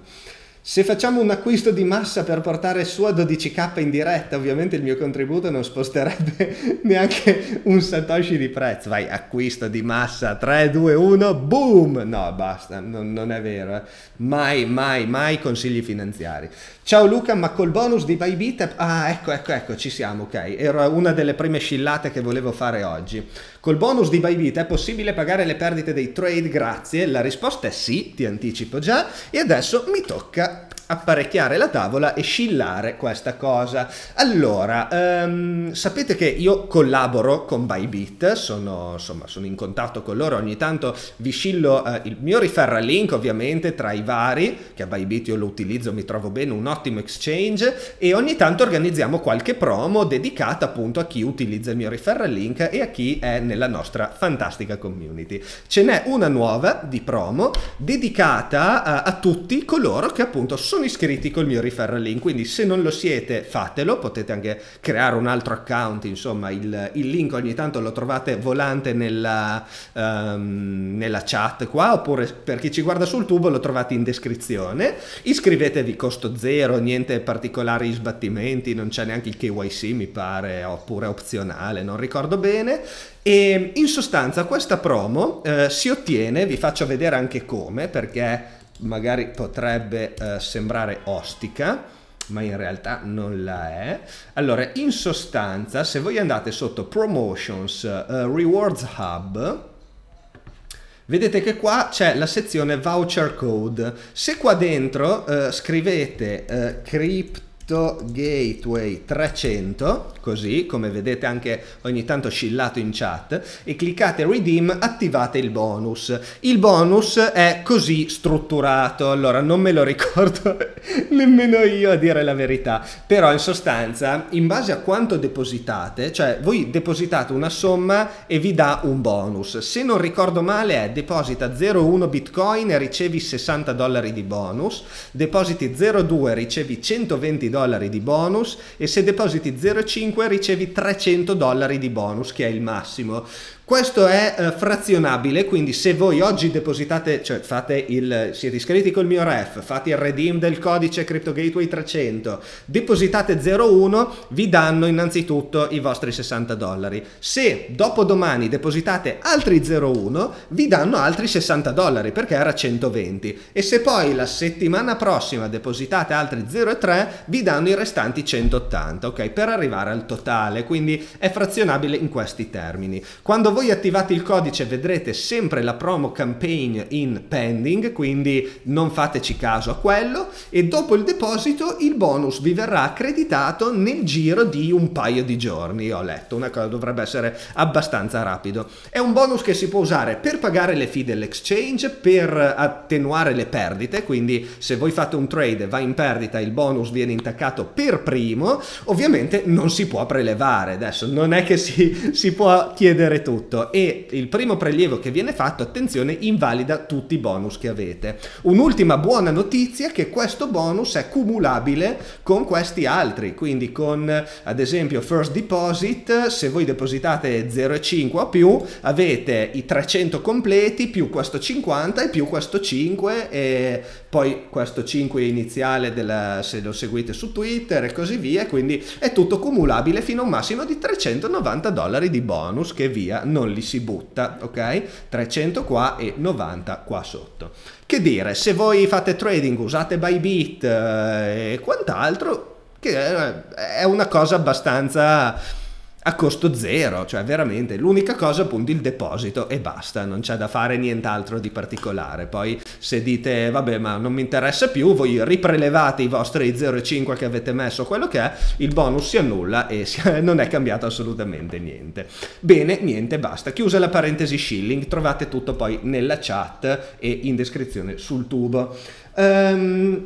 Se facciamo un acquisto di massa per portare su a dodici K in diretta, ovviamente il mio contributo non sposterebbe neanche un satoshi di prezzo. Vai, acquisto di massa, tre, due, uno, boom! No, basta, non, non è vero. Eh. Mai, mai, mai consigli finanziari. Ciao Luca, ma col bonus di Bybit... Ah, ecco, ecco, ecco, ci siamo, ok. Era una delle prime scillate che volevo fare oggi. Col bonus di Bybit è possibile pagare le perdite dei trade? Grazie. La risposta è sì, ti anticipo già. E adesso mi tocca apparecchiare la tavola e scillare questa cosa. Allora, ehm, sapete che io collaboro con Bybit, sono, insomma, sono in contatto con loro, ogni tanto vi scillo eh, il mio referral link, ovviamente, tra i vari, che a Bybit io lo utilizzo, mi trovo bene, un ottimo exchange, e ogni tanto organizziamo qualche promo dedicata appunto a chi utilizza il mio referral link e a chi è nella nostra fantastica community. Ce n'è una nuova di promo dedicata eh, a tutti coloro che appunto sono iscritti col mio referral link, quindi se non lo siete fatelo, potete anche creare un altro account, insomma il, il link ogni tanto lo trovate volante nella, um, nella chat qua, oppure per chi ci guarda sul tubo lo trovate in descrizione. Iscrivetevi, costo zero, niente particolari sbattimenti, non c'è neanche il K Y C mi pare, oppure opzionale, non ricordo bene. E in sostanza questa promo eh, si ottiene, vi faccio vedere anche come, perché magari potrebbe eh, sembrare ostica, ma in realtà non la è. Allora, in sostanza, se voi andate sotto Promotions, uh, Rewards Hub, vedete che qua c'è la sezione Voucher Code. Se qua dentro uh, scrivete uh, Crypto Gateway trecento, così come vedete anche ogni tanto scillato in chat, e cliccate redeem, attivate il bonus. Il bonus è così strutturato, allora non me lo ricordo nemmeno io a dire la verità, però in sostanza in base a quanto depositate, cioè voi depositate una somma e vi dà un bonus. Se non ricordo male è deposita zero virgola uno bitcoin e ricevi sessanta dollari di bonus, depositi zero virgola due ricevi centoventi dollari di bonus, e se depositi zero virgola cinque ricevi trecento dollari di bonus, che è il massimo. Questo è eh, frazionabile, quindi se voi oggi depositate, cioè fate il, siete iscritti col mio ref, fate il redeem del codice CryptoGateway trecento, depositate zero virgola uno, vi danno innanzitutto i vostri sessanta dollari. Se dopodomani depositate altri zero virgola uno, vi danno altri sessanta dollari, perché era centoventi. E se poi la settimana prossima depositate altri zero virgola tre, vi danno i restanti centottanta, ok? Per arrivare al totale, quindi è frazionabile in questi termini. Quando voi Voi attivate il codice vedrete sempre la promo campaign in pending, quindi non fateci caso a quello, e dopo il deposito il bonus vi verrà accreditato nel giro di un paio di giorni, ho letto, una cosa dovrebbe essere abbastanza rapido. È un bonus che si può usare per pagare le fee dell'exchange, per attenuare le perdite, quindi se voi fate un trade e va in perdita il bonus viene intaccato per primo. Ovviamente non si può prelevare, adesso non è che si, si può chiedere tutto, e il primo prelievo che viene fatto, attenzione, invalida tutti i bonus che avete. Un'ultima buona notizia è che questo bonus è cumulabile con questi altri, quindi con ad esempio First Deposit, se voi depositate zero virgola cinque o più avete i trecento completi più questo cinquanta e più questo cinque e poi questo cinque iniziale della, se lo seguite su Twitter e così via, quindi è tutto cumulabile fino a un massimo di trecentonovanta dollari di bonus che via non li si butta, ok? trecento qua e novanta qua sotto. Che dire, se voi fate trading, usate Bybit eh, e quant'altro, che è una cosa abbastanza a costo zero, cioè veramente l'unica cosa appunto il deposito e basta, non c'è da fare nient'altro di particolare. Poi se dite vabbè ma non mi interessa più, voi riprelevate i vostri zero virgola cinque che avete messo, quello che è, il bonus si annulla e si, non è cambiato assolutamente niente. Bene, niente, basta, chiusa la parentesi shilling, trovate tutto poi nella chat e in descrizione sul tubo. Um,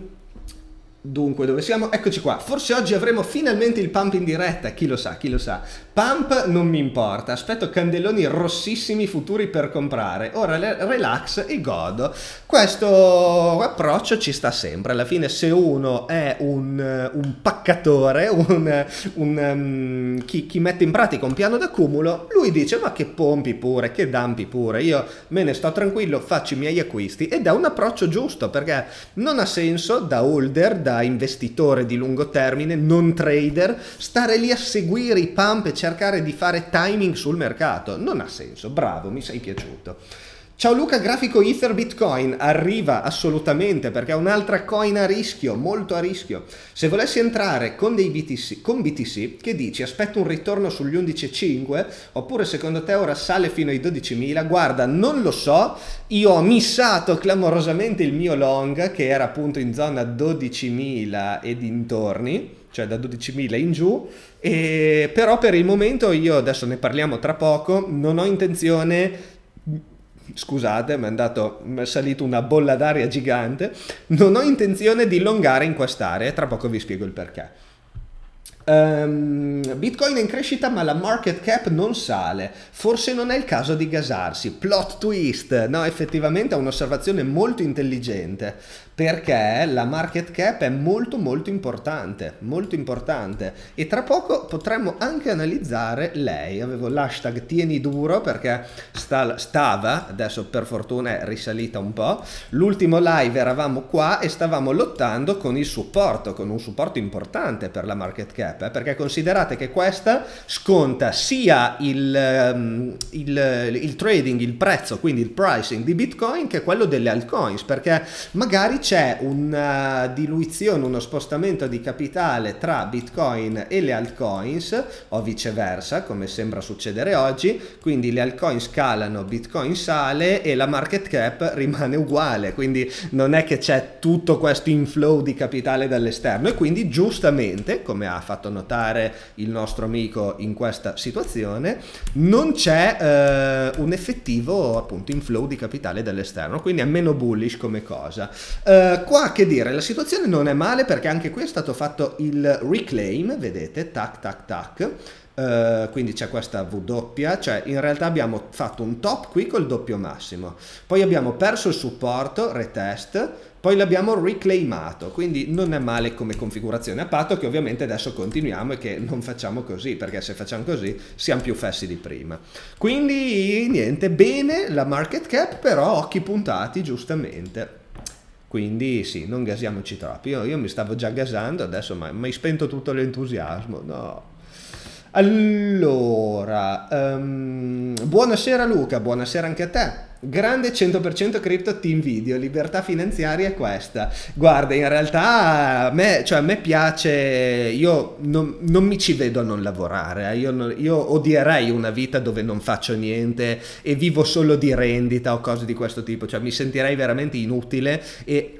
Dunque, dove siamo? Eccoci qua. Forse oggi avremo finalmente il pump in diretta, chi lo sa, chi lo sa. Pump non mi importa, aspetto candelloni rossissimi futuri per comprare, ora relax e godo. Questo approccio ci sta sempre, alla fine se uno è un, un paccatore, un, un, um, chi, chi mette in pratica un piano d'accumulo, lui dice ma che pompi pure, che dampi pure, io me ne sto tranquillo, faccio i miei acquisti, ed è un approccio giusto perché non ha senso da holder, da investitore di lungo termine, non trader, stare lì a seguire i pump e cercare di fare timing sul mercato. Non ha senso. Bravo, mi sei piaciuto. Ciao Luca, grafico Ether Bitcoin, arriva assolutamente perché è un'altra coin a rischio, molto a rischio. Se volessi entrare con dei B T C, con B T C, che dici? Aspetto un ritorno sugli undici virgola cinque oppure secondo te ora sale fino ai dodicimila? Guarda, non lo so, io ho missato clamorosamente il mio long che era appunto in zona dodicimila e dintorni, cioè da dodicimila in giù, e però per il momento io, adesso ne parliamo tra poco, non ho intenzione... Scusate, mi è, andato, mi è salito una bolla d'aria gigante. Non ho intenzione di longare in quest'area, tra poco vi spiego il perché. Um, Bitcoin è in crescita ma la market cap non sale, forse non è il caso di gasarsi. Plot twist, no, effettivamente è un'osservazione molto intelligente perché la market cap è molto molto importante, molto importante, e tra poco potremmo anche analizzare lei. Avevo l'hashtag tieni duro perché stava, adesso per fortuna è risalita un po', l'ultimo live eravamo qua e stavamo lottando con il supporto, con un supporto importante per la market cap, perché considerate che questa sconta sia il, il, il trading, il prezzo, quindi il pricing di Bitcoin, che quello delle altcoins, perché magari c'è una diluizione, uno spostamento di capitale tra Bitcoin e le altcoins o viceversa, come sembra succedere oggi, quindi le altcoins calano, Bitcoin sale e la market cap rimane uguale, quindi non è che c'è tutto questo inflow di capitale dall'esterno e quindi giustamente, come ha fatto fatto notare il nostro amico in questa situazione, non c'è eh, un effettivo appunto inflow di capitale dall'esterno, quindi è meno bullish come cosa. Eh, qua che dire, la situazione non è male perché anche qui è stato fatto il reclaim, vedete, tac tac tac. Uh, quindi c'è questa W, cioè in realtà abbiamo fatto un top qui col doppio massimo, poi abbiamo perso il supporto, retest, poi l'abbiamo reclaimato, quindi non è male come configurazione, a patto che ovviamente adesso continuiamo e che non facciamo così, perché se facciamo così siamo più fessi di prima. Quindi niente, bene la market cap, però occhi puntati giustamente. Quindi sì, non gasiamoci troppo, io, io mi stavo già gasando adesso, ma mi hai spento tutto l'entusiasmo, no. Allora, um, buonasera Luca, buonasera anche a te. Grande cento per cento cripto, ti invidio, libertà finanziaria è questa. Guarda, in realtà a me, cioè a me piace, io non, non mi ci vedo a non lavorare, eh. io, non, io odierei una vita dove non faccio niente e vivo solo di rendita o cose di questo tipo, cioè mi sentirei veramente inutile e...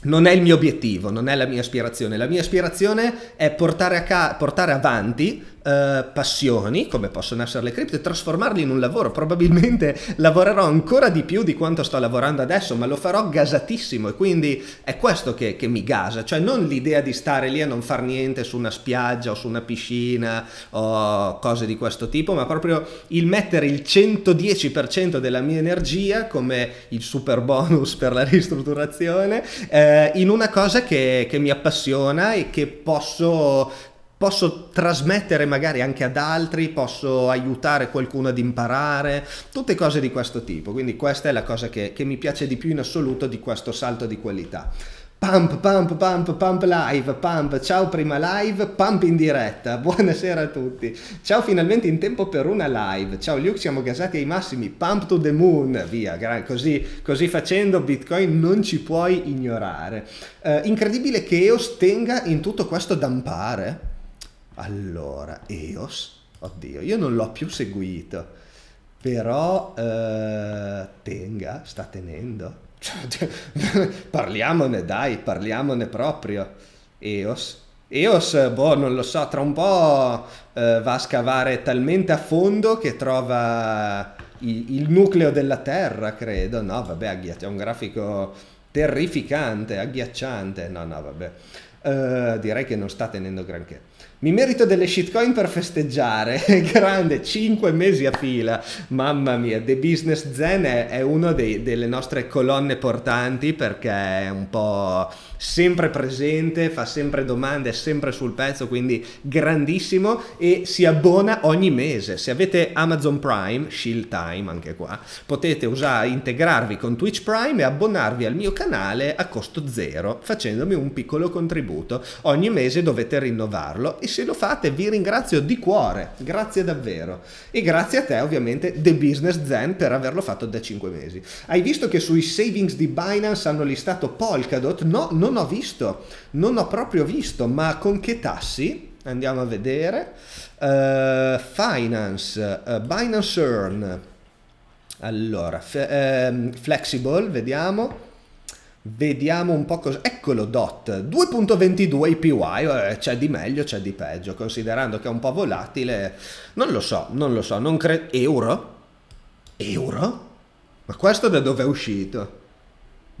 Non è il mio obiettivo, non è la mia aspirazione. La mia aspirazione è portare, a ca portare avanti eh, passioni, come possono essere le cripto, e trasformarli in un lavoro. Probabilmente lavorerò ancora di più di quanto sto lavorando adesso, ma lo farò gasatissimo e quindi è questo che, che mi gasa. Cioè non l'idea di stare lì a non far niente su una spiaggia o su una piscina o cose di questo tipo, ma proprio il mettere il cento dieci per cento della mia energia, come il super bonus per la ristrutturazione, eh, in una cosa che, che mi appassiona e che posso, posso trasmettere magari anche ad altri, posso aiutare qualcuno ad imparare, tutte cose di questo tipo. Quindi questa è la cosa che, che mi piace di più in assoluto di questo salto di qualità. Pump, pump, pump, pump live, pump, ciao prima live, pump in diretta, buonasera a tutti, ciao finalmente in tempo per una live, ciao Luke, siamo gasati ai massimi, pump to the moon, via, così, così facendo Bitcoin non ci puoi ignorare. Eh, incredibile che E O S tenga in tutto questo dampare. Allora, E O S, oddio, io non l'ho più seguito, però eh, tenga, sta tenendo. Parliamone, dai, parliamone proprio. E O S, E O S, boh, non lo so, tra un po' eh, va a scavare talmente a fondo che trova il, il nucleo della terra, credo. No, vabbè, è un grafico terrificante, agghiacciante. No, no, vabbè. Uh, direi che non sta tenendo granché. Mi merito delle shitcoin per festeggiare. Grande, cinque mesi a fila, mamma mia. The Business Zen è, è una delle nostre colonne portanti perché è un po' sempre presente, fa sempre domande, è sempre sul pezzo, quindi grandissimo, e si abbona ogni mese. Se avete Amazon Prime, Shield Time anche qua, potete usare, integrarvi con Twitch Prime e abbonarvi al mio canale a costo zero, facendomi un piccolo contributo. Ogni mese dovete rinnovarlo e se lo fate vi ringrazio di cuore, grazie davvero. E grazie a te ovviamente The Business Zen per averlo fatto da cinque mesi. Hai visto che sui savings di Binance hanno listato Polkadot? No, non ho visto, non ho proprio visto, ma con che tassi? Andiamo a vedere. Uh, finance, uh, Binance Earn, allora, um, Flexible, vediamo. Vediamo un po' cosa... Eccolo D O T, due virgola ventidue A P Y, c'è di meglio, c'è di peggio, considerando che è un po' volatile. Non lo so, non lo so, non credo... Euro? Euro? Ma questo da dove è uscito?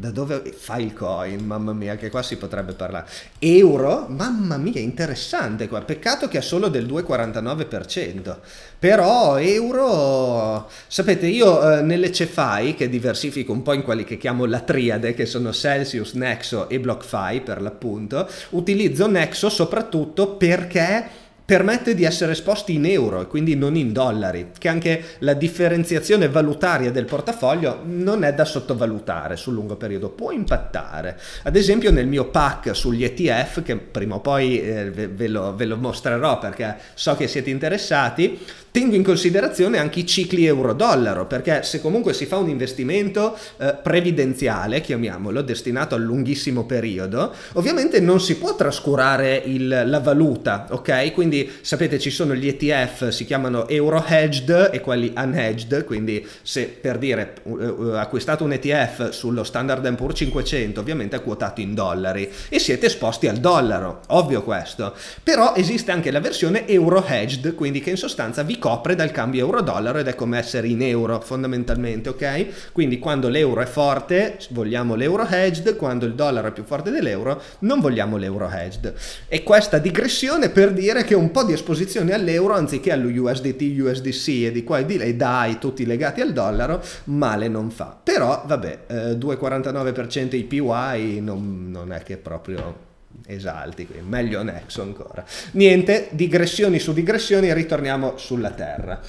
Da dove... Filecoin, mamma mia, che qua si potrebbe parlare. Euro? Mamma mia, interessante qua. Peccato che è solo del due virgola quarantanove per cento. Però euro... Sapete, io eh, nelle CeFi, che diversifico un po' in quelli che chiamo la triade, che sono Celsius, Nexo e BlockFi per l'appunto, utilizzo Nexo soprattutto perché... permette di essere esposti in euro e quindi non in dollari, che anche la differenziazione valutaria del portafoglio non è da sottovalutare sul lungo periodo, può impattare. Ad esempio nel mio pack sugli E T F, che prima o poi eh, ve, lo, ve lo mostrerò perché so che siete interessati, tengo in considerazione anche i cicli euro-dollaro, perché se comunque si fa un investimento eh, previdenziale, chiamiamolo, destinato a lunghissimo periodo, ovviamente non si può trascurare il, la valuta, ok? Quindi sapete ci sono gli E T F, si chiamano euro hedged e quelli unhedged, quindi se per dire eh, acquistate un E T F sullo Standard and Poor's cinquecento, ovviamente è quotato in dollari e siete esposti al dollaro, ovvio questo, però esiste anche la versione euro hedged, quindi che in sostanza vi copre dal cambio euro-dollaro ed è come essere in euro fondamentalmente, ok? Quindi quando l'euro è forte vogliamo l'euro hedged, quando il dollaro è più forte dell'euro non vogliamo l'euro hedged. E questa digressione per dire che un po' di esposizione all'euro anziché allo U S D T, U S D C e di qua e di là, D A I tutti legati al dollaro, male non fa. Però vabbè, eh, due virgola quarantanove per cento I P Y non, non è che proprio... esalti, quindi meglio Nexo ancora. Niente, digressioni su digressioni, ritorniamo sulla terra.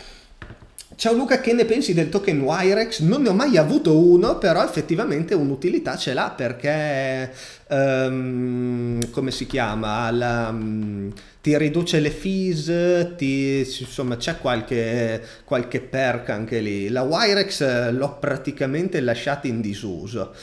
Ciao Luca, che ne pensi del token Wirex? Non ne ho mai avuto uno, però effettivamente un'utilità ce l'ha perché, um, come si chiama, la, um, ti riduce le fees, ti, insomma c'è qualche, qualche perk anche lì. La Wirex l'ho praticamente lasciata in disuso.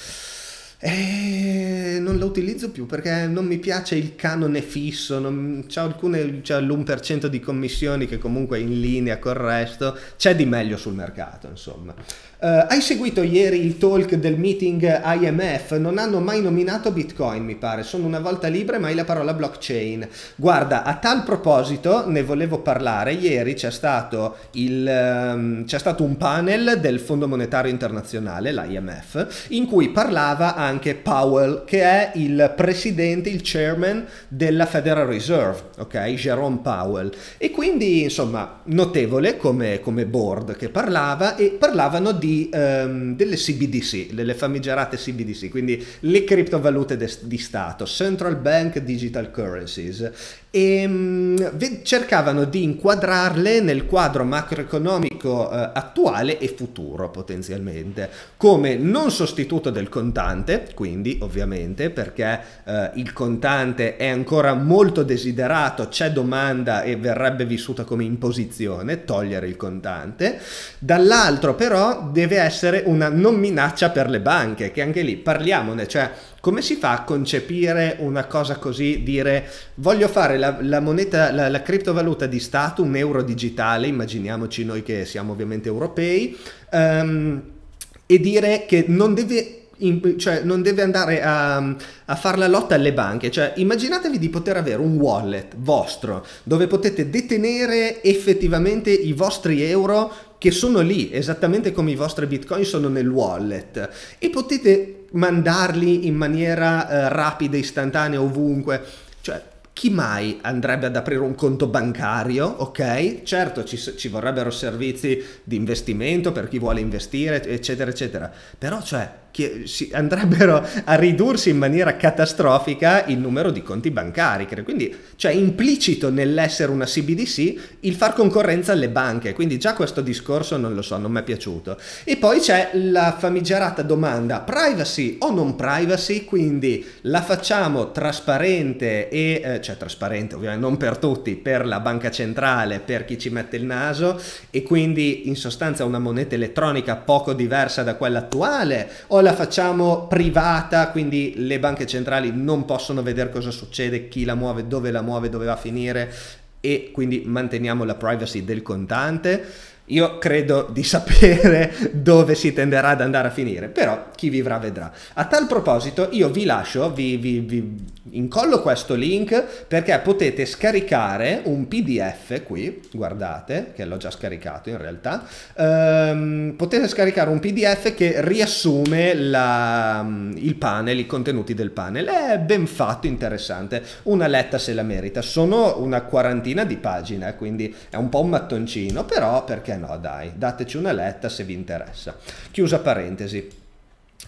Eh, non la utilizzo più perché non mi piace il canone fisso, non... c'è l'uno per cento di commissioni che comunque è in linea col resto, c'è di meglio sul mercato insomma. Uh, hai seguito ieri il talk del meeting I M F? Non hanno mai nominato Bitcoin mi pare, sono una volta libere mai la parola blockchain. Guarda, a tal proposito ne volevo parlare, ieri c'è stato, um, c'è stato un panel del Fondo Monetario Internazionale, l'I M F, in cui parlava anche Powell, che è il presidente, il chairman della Federal Reserve, ok? Jerome Powell, e quindi insomma notevole come, come board che parlava, e parlavano di Di, um, delle C B D C, delle famigerate C B D C, quindi le criptovalute di Stato, Central Bank Digital Currencies, e um, cercavano di inquadrarle nel quadro macroeconomico uh, attuale e futuro potenzialmente, come non sostituto del contante, quindi ovviamente perché uh, il contante è ancora molto desiderato, c'è domanda e verrebbe vissuta come imposizione, togliere il contante, dall'altro però deve essere una non minaccia per le banche, che anche lì parliamone, cioè come si fa a concepire una cosa così, dire voglio fare la, la moneta, la, la criptovaluta di Stato, un euro digitale, immaginiamoci noi che siamo ovviamente europei, um, e dire che non deve... In, cioè non deve andare a, a far la lotta alle banche, cioè immaginatevi di poter avere un wallet vostro dove potete detenere effettivamente i vostri euro che sono lì esattamente come i vostri bitcoin sono nel wallet e potete mandarli in maniera eh, rapida, istantanea, ovunque, cioè chi mai andrebbe ad aprire un conto bancario, ok? Certo ci, ci vorrebbero servizi di investimento per chi vuole investire eccetera eccetera, però cioè che si andrebbero a ridursi in maniera catastrofica il numero di conti bancari. Quindi c'è cioè, implicito nell'essere una C B D C il far concorrenza alle banche, quindi già questo discorso non lo so, non mi è piaciuto. E poi c'è la famigerata domanda privacy o non privacy, quindi la facciamo trasparente e eh, cioè trasparente ovviamente non per tutti, per la banca centrale, per chi ci mette il naso, e quindi in sostanza una moneta elettronica poco diversa da quella attuale, o la facciamo privata, quindi le banche centrali non possono vedere cosa succede, chi la muove, dove la muove, dove va a finire, e quindi manteniamo la privacy del contante. Io credo di sapere dove si tenderà ad andare a finire, però chi vivrà vedrà. A tal proposito io vi lascio, vi, vi, vi incollo questo link perché potete scaricare un P D F qui, guardate che l'ho già scaricato in realtà, ehm, potete scaricare un P D F che riassume la, il panel, i contenuti del panel, è ben fatto, interessante, una letta se la merita, sono una quarantina di pagine, quindi è un po' un mattoncino, però perché no, dai, dateci una letta se vi interessa. Chiusa parentesi.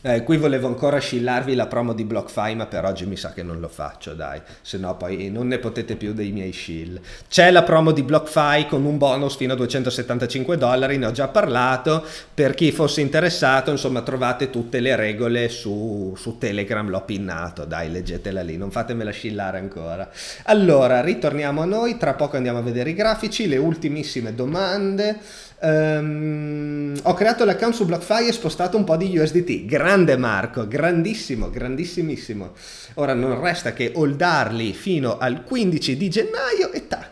Eh, qui volevo ancora shillarvi la promo di BlockFi, ma per oggi mi sa che non lo faccio, dai, se no poi non ne potete più dei miei shill. C'è la promo di BlockFi con un bonus fino a duecentosettantacinque dollari, ne ho già parlato, per chi fosse interessato, insomma, trovate tutte le regole su, su Telegram, l'ho pinnato, dai, leggetela lì, non fatemela shillare ancora. Allora, ritorniamo a noi, tra poco andiamo a vedere i grafici, le ultimissime domande. Um, ho creato l'account su BlockFi e spostato un po' di U S D T. Grande Marco, grandissimo, grandissimissimo. Ora non resta che holdarli fino al quindici di gennaio e tac.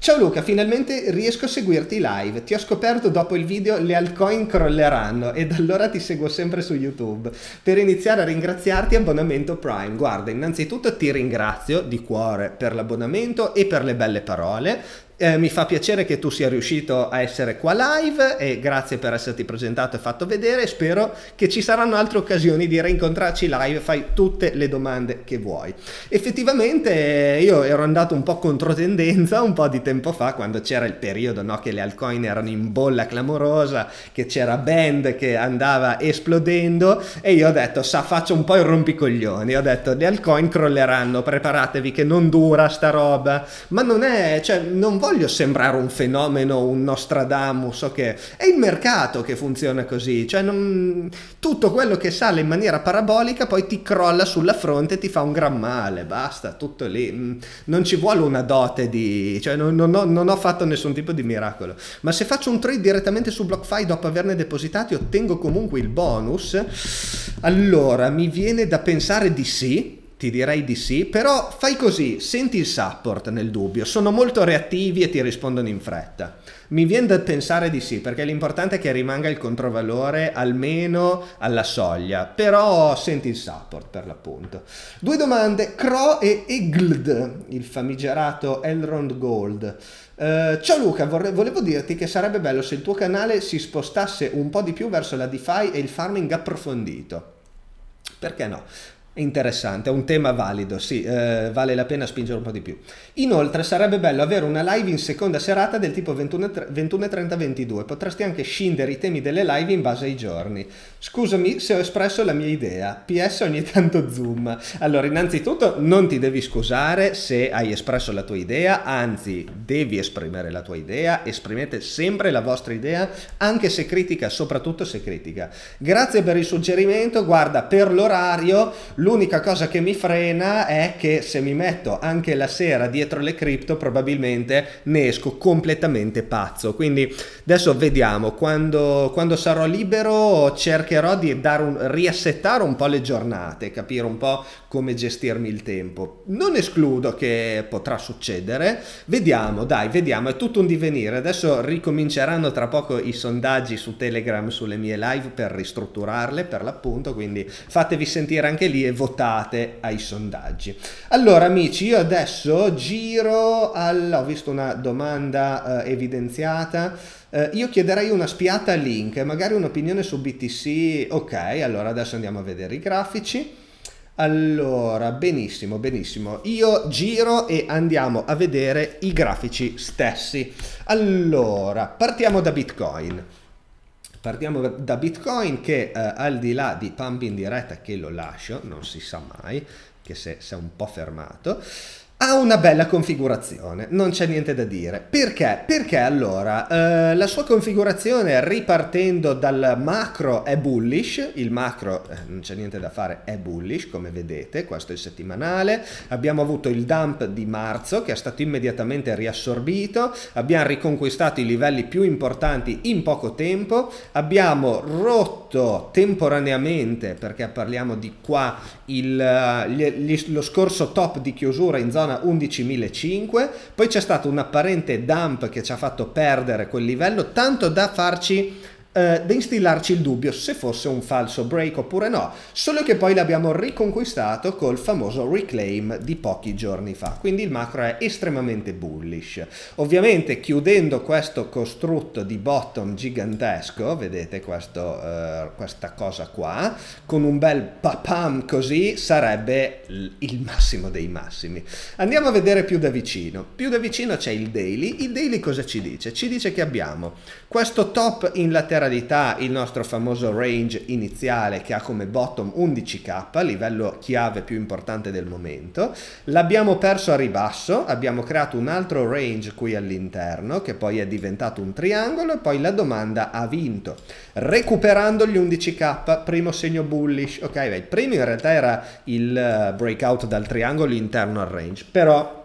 Ciao Luca, finalmente riesco a seguirti live. Ti ho scoperto dopo il video Le altcoin crolleranno e da allora ti seguo sempre su YouTube. Per iniziare a ringraziarti, abbonamento Prime. Guarda, innanzitutto ti ringrazio di cuore per l'abbonamento e per le belle parole. Eh, mi fa piacere che tu sia riuscito a essere qua live e grazie per esserti presentato e fatto vedere. Spero che ci saranno altre occasioni di rincontrarci live, fai tutte le domande che vuoi. Effettivamente io ero andato un po' controtendenza un po' di tempo fa, quando c'era il periodo, no, che le altcoin erano in bolla clamorosa, che c'era Band che andava esplodendo, e io ho detto, sa, faccio un po' il rompicoglioni, ho detto le altcoin crolleranno, preparatevi che non dura sta roba, ma non è, cioè non voglio sembrare un fenomeno, un Nostradamus, o okay. Che è il mercato che funziona così, cioè non... tutto quello che sale in maniera parabolica poi ti crolla sulla fronte e ti fa un gran male, basta, tutto lì, non ci vuole una dote di, cioè non, non, ho, non ho fatto nessun tipo di miracolo, ma se faccio un trade direttamente su BlockFi dopo averne depositati ottengo comunque il bonus? Allora mi viene da pensare di sì. Ti direi di sì, però fai così, senti il support nel dubbio, sono molto reattivi e ti rispondono in fretta. Mi viene da pensare di sì, perché l'importante è che rimanga il controvalore almeno alla soglia, però senti il support per l'appunto. Due domande, C R O e E G L D, il famigerato Elrond Gold. Uh, ciao Luca, vorrei, volevo dirti che sarebbe bello se il tuo canale si spostasse un po' di più verso la DeFi e il farming approfondito. Perché no? Interessante, è un tema valido, sì, eh, vale la pena spingere un po' di più. Inoltre sarebbe bello avere una live in seconda serata del tipo ventuno e trenta ventidue, potresti anche scindere i temi delle live in base ai giorni. Scusami se ho espresso la mia idea, P S ogni tanto zoom. Allora, innanzitutto non ti devi scusare se hai espresso la tua idea, anzi devi esprimere la tua idea, esprimete sempre la vostra idea, anche se critica, soprattutto se critica. Grazie per il suggerimento, guarda, per l'orario l'unica cosa che mi frena è che se mi metto anche la sera dietro le cripto probabilmente ne esco completamente pazzo, quindi adesso vediamo, quando, quando sarò libero cercherò di dare un, riassettare un po' le giornate, capire un po' come gestirmi il tempo, non escludo che potrà succedere, vediamo, dai, vediamo, è tutto un divenire, adesso ricominceranno tra poco i sondaggi su Telegram sulle mie live per ristrutturarle per l'appunto, quindi fatevi sentire anche lì e votate ai sondaggi. Allora amici, io adesso giro al... ho visto una domanda eh, evidenziata, eh, io chiederei una spiata a Link, magari un'opinione su B T C. Ok, allora adesso andiamo a vedere i grafici. Allora, benissimo, benissimo, io giro e andiamo a vedere i grafici stessi. Allora, partiamo da Bitcoin. Partiamo da Bitcoin che eh, al di là di pump in diretta, che lo lascio, non si sa mai, che se è un po' fermato, ha una bella configurazione, non c'è niente da dire. Perché? Perché allora eh, la sua configurazione, ripartendo dal macro, è bullish. Il macro eh, non c'è niente da fare, è bullish, come vedete. Questo è il settimanale. Abbiamo avuto il dump di marzo che è stato immediatamente riassorbito, abbiamo riconquistato i livelli più importanti in poco tempo, abbiamo rotto temporaneamente, perché parliamo di qua, il, gli, gli, lo scorso top di chiusura in zona undicimilacinquecento, poi c'è stato un apparente dump che ci ha fatto perdere quel livello, tanto da farci eh, da instillarci il dubbio se fosse un falso break oppure no, solo che poi l'abbiamo riconquistato col famoso reclaim di pochi giorni fa. Quindi il macro è estremamente bullish. Ovviamente chiudendo questo costrutto di bottom gigantesco, vedete questo, eh, questa cosa qua, con un bel papam così, sarebbe il massimo dei massimi. Andiamo a vedere più da vicino. Più da vicino c'è il daily. Il daily cosa ci dice? Ci dice che abbiamo questo top in laterale, il nostro famoso range iniziale che ha come bottom undici K, livello chiave più importante del momento, l'abbiamo perso a ribasso, abbiamo creato un altro range qui all'interno che poi è diventato un triangolo e poi la domanda ha vinto, recuperando gli undici K, primo segno bullish. Ok, beh, il primo in realtà era il breakout dal triangolo interno al range, però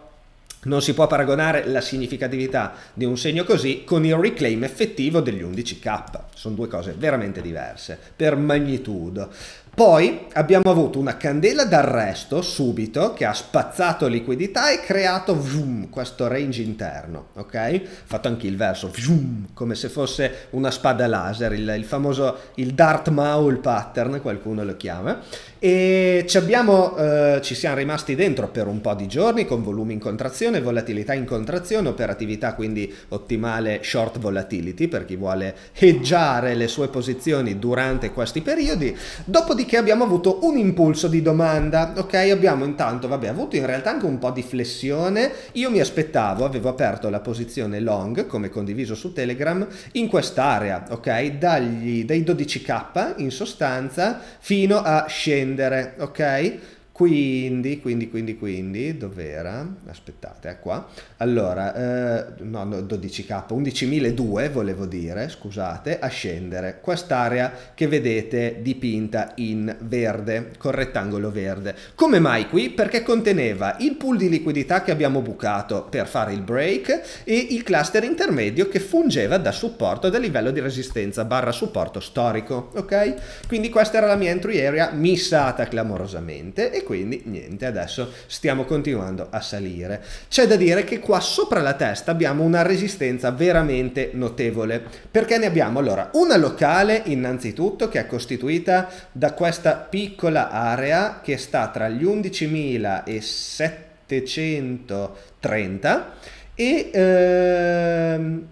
non si può paragonare la significatività di un segno così con il reclaim effettivo degli undici K, sono due cose veramente diverse per magnitudo. Poi abbiamo avuto una candela d'arresto subito che ha spazzato liquidità e creato vroom, questo range interno, ok? Fatto anche il verso, vroom, come se fosse una spada laser, il, il famoso il Darth Maul pattern, qualcuno lo chiama. E ci, abbiamo, eh, ci siamo rimasti dentro per un po' di giorni con volumi in contrazione, volatilità in contrazione, operatività quindi ottimale short volatility per chi vuole hedgeare le sue posizioni durante questi periodi. Dopo che abbiamo avuto un impulso di domanda, ok? Abbiamo intanto, vabbè, avuto in realtà anche un po' di flessione. Io mi aspettavo, avevo aperto la posizione long, come condiviso su Telegram, in quest'area, ok? Dagli, dai dodici K in sostanza fino a scendere, ok? Quindi, quindi, quindi, quindi, dov'era? Aspettate, è qua. Allora, eh, no, no, dodici K, undicimiladuecento volevo dire, scusate, a scendere. Quest'area che vedete dipinta in verde, col rettangolo verde. Come mai qui? Perché conteneva il pool di liquidità che abbiamo bucato per fare il break e il cluster intermedio che fungeva da supporto, da livello di resistenza barra supporto storico, ok? Quindi questa era la mia entry area missata clamorosamente e quindi niente, adesso stiamo continuando a salire. C'è da dire che qua sopra la testa abbiamo una resistenza veramente notevole, perché ne abbiamo allora una locale innanzitutto che è costituita da questa piccola area che sta tra gli undicimilasettecentotrenta e ehm,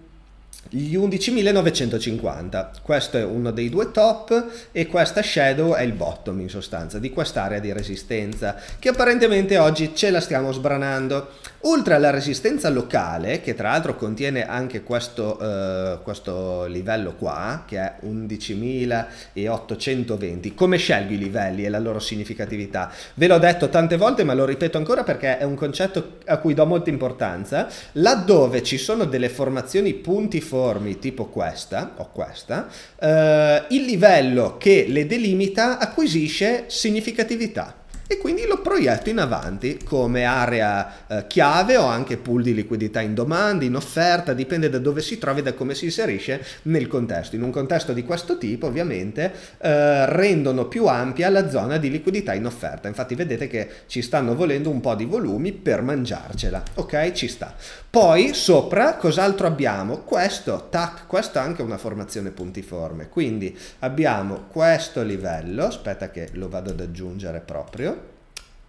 gli undicimilanovecentocinquanta, questo è uno dei due top e questa shadow è il bottom in sostanza di quest'area di resistenza che apparentemente oggi ce la stiamo sbranando. Oltre alla resistenza locale, che tra l'altro contiene anche questo, eh, questo livello qua che è undicimilaottocentoventi, come scelgo i livelli e la loro significatività? Ve l'ho detto tante volte ma lo ripeto ancora perché è un concetto a cui do molta importanza. Laddove ci sono delle formazioni puntiformi tipo questa o questa, eh, il livello che le delimita acquisisce significatività e quindi lo proietto in avanti come area eh, chiave o anche pool di liquidità in domanda, in offerta, dipende da dove si trovi e da come si inserisce nel contesto. In un contesto di questo tipo ovviamente eh, rendono più ampia la zona di liquidità in offerta, infatti vedete che ci stanno volendo un po' di volumi per mangiarcela, ok? Ci sta. Poi sopra cos'altro abbiamo? Questo, tac, questa è anche una formazione puntiforme, quindi abbiamo questo livello, aspetta che lo vado ad aggiungere proprio,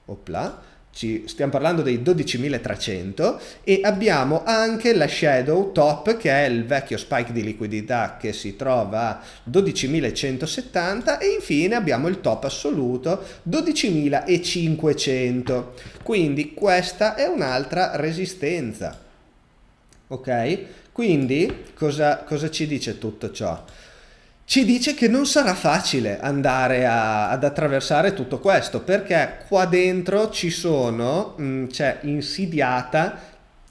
opla, ci, stiamo parlando dei dodicimilatrecento e abbiamo anche la shadow top che è il vecchio spike di liquidità che si trova a dodicimilacentosettanta e infine abbiamo il top assoluto dodicimilacinquecento, quindi questa è un'altra resistenza, ok? Quindi cosa, cosa ci dice tutto ciò? ci dice che non sarà facile andare a, ad attraversare tutto questo, perché qua dentro ci sono, c'è insidiata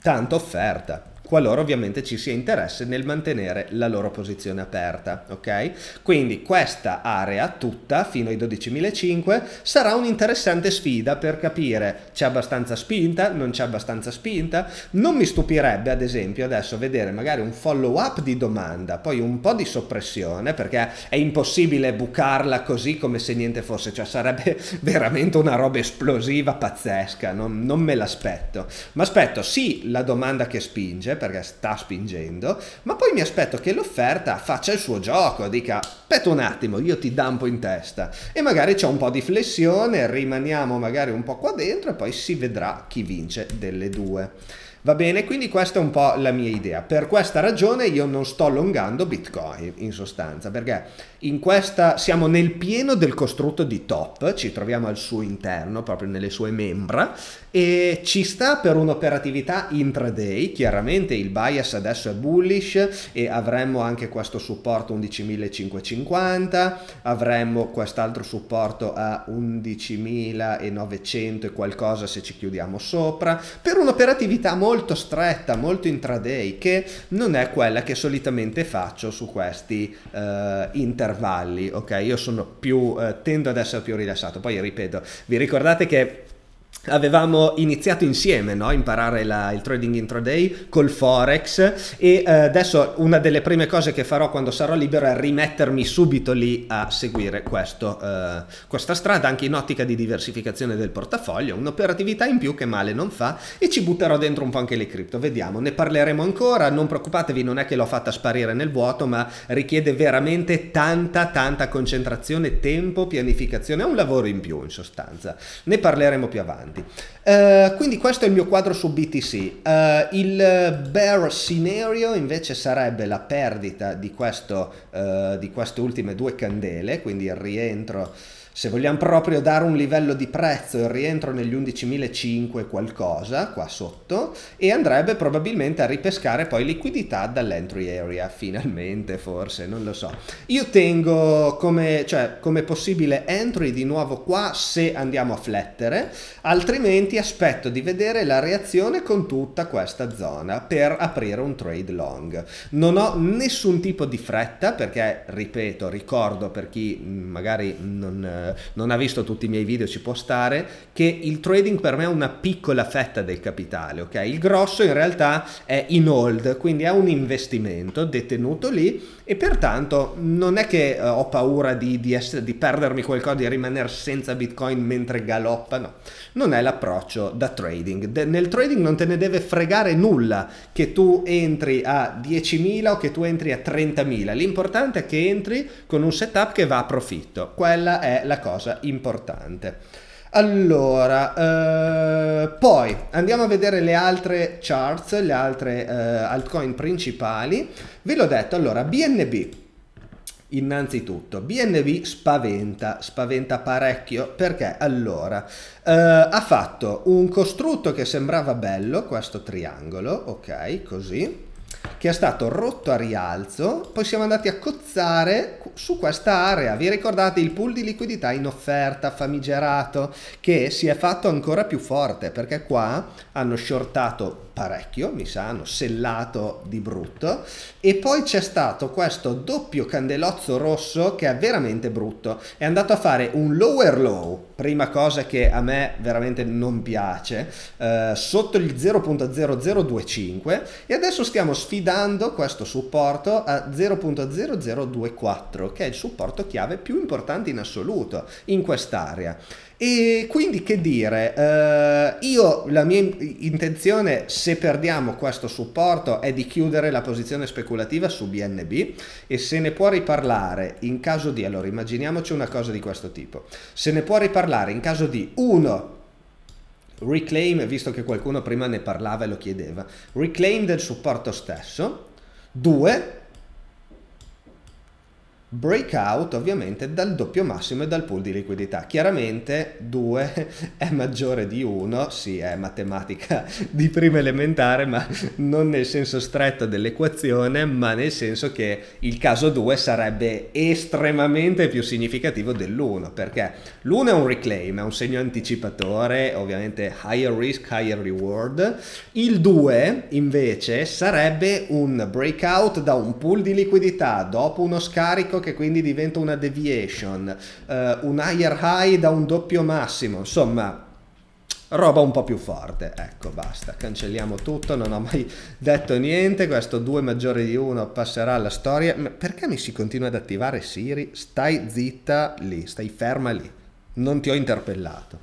tanta offerta, qualora ovviamente ci sia interesse nel mantenere la loro posizione aperta, ok? Quindi questa area tutta fino ai dodicimilacinquecento sarà un'interessante sfida per capire c'è abbastanza spinta, non c'è abbastanza spinta. Non mi stupirebbe ad esempio adesso vedere magari un follow up di domanda, poi un po' di soppressione, perché è impossibile bucarla così come se niente fosse, cioè sarebbe veramente una roba esplosiva pazzesca, non, non me l'aspetto. Ma aspetto sì la domanda che spinge, perché sta spingendo, ma poi mi aspetto che l'offerta faccia il suo gioco, dica aspetta un attimo, io ti dampo in testa, e magari c'è un po' di flessione, rimaniamo magari un po' qua dentro e poi si vedrà chi vince delle due. Va bene, quindi questa è un po' la mia idea. Per questa ragione io non sto longando Bitcoin in sostanza, perché in questa siamo nel pieno del costrutto di top, ci troviamo al suo interno, proprio nelle sue membra, e ci sta per un'operatività intraday. Chiaramente il bias adesso è bullish e avremmo anche questo supporto undicimilacinquecentocinquanta, avremmo quest'altro supporto a undicimilanovecento e qualcosa se ci chiudiamo sopra, per un'operatività molto molto stretta, molto intraday, che non è quella che solitamente faccio su questi eh, intervalli, ok? Io sono più, eh, tendo ad essere più rilassato. Poi ripeto, vi ricordate che avevamo iniziato insieme, no? Imparare la, il trading intraday col forex, e eh, adesso una delle prime cose che farò quando sarò libero è rimettermi subito lì a seguire questo, eh, questa strada, anche in ottica di diversificazione del portafoglio, un'operatività in più che male non fa, e ci butterò dentro un po' anche le cripto, vediamo, ne parleremo ancora, non preoccupatevi, non è che l'ho fatta sparire nel vuoto, ma richiede veramente tanta tanta concentrazione, tempo, pianificazione, è un lavoro in più in sostanza, ne parleremo più avanti. Uh, quindi questo è il mio quadro su B T C. Uh, il bear scenario invece sarebbe la perdita di, questo, uh, di queste ultime due candele, quindi il rientro, se vogliamo proprio dare un livello di prezzo, il rientro negli undicimilacinquecento qualcosa qua sotto, e andrebbe probabilmente a ripescare poi liquidità dall'entry area, finalmente, forse, non lo so. Io tengo come, cioè, come possibile entry di nuovo qua se andiamo a flettere, altrimenti aspetto di vedere la reazione con tutta questa zona per aprire un trade long. Non ho nessun tipo di fretta perché, ripeto, ricordo per chi magari non non ha visto tutti i miei video, ci può stare, che il trading per me è una piccola fetta del capitale, ok? Il grosso in realtà è in hold, quindi è un investimento detenuto lì, e pertanto non è che eh, ho paura di, di, essere, di perdermi qualcosa, di rimanere senza Bitcoin mentre galoppa, no, non è l'approccio da trading. De, nel trading non te ne deve fregare nulla che tu entri a diecimila o che tu entri a trentamila, l'importante è che entri con un setup che va a profitto, quella è la cosa importante. Allora, eh, poi andiamo a vedere le altre charts, le altre eh, altcoin principali. Ve l'ho detto, allora, B N B. Innanzitutto, B N B spaventa, spaventa parecchio, perché allora eh, ha fatto un costrutto che sembrava bello, questo triangolo, ok, così, che è stato rotto a rialzo, poi siamo andati a cozzare su questa area. Vi ricordate il pool di liquidità in offerta famigerato, che si è fatto ancora più forte, perché qua hanno shortato parecchio, mi sa, hanno sellato di brutto, e poi c'è stato questo doppio candelozzo rosso che è veramente brutto, è andato a fare un lower low, prima cosa che a me veramente non piace, eh, sotto il zero punto zero zero due cinque, e adesso stiamo sfidando questo supporto a zero punto zero zero due quattro, che è il supporto chiave più importante in assoluto in quest'area. E quindi che dire, eh, io la mia intenzione, se perdiamo questo supporto, è di chiudere la posizione speculativa su B N B, e se ne può riparlare in caso di, allora immaginiamoci una cosa di questo tipo, se ne può riparlare in caso di uno reclaim, visto che qualcuno prima ne parlava e lo chiedeva, reclaim del supporto stesso, due breakout ovviamente dal doppio massimo e dal pool di liquidità. Chiaramente due è maggiore di uno, sì, è matematica di prima elementare, ma non nel senso stretto dell'equazione, ma nel senso che il caso due sarebbe estremamente più significativo dell'uno, perché l'uno è un reclaim, è un segno anticipatore, ovviamente higher risk, higher reward. Il due invece sarebbe un breakout da un pool di liquidità dopo uno scarico che quindi diventa una deviation, uh, un higher high da un doppio massimo, insomma roba un po' più forte. Ecco, basta, cancelliamo tutto, non ho mai detto niente. Questo due maggiore di uno passerà alla storia. Ma perché mi si continua ad attivare Siri? Stai zitta lì, stai ferma lì, non ti ho interpellato.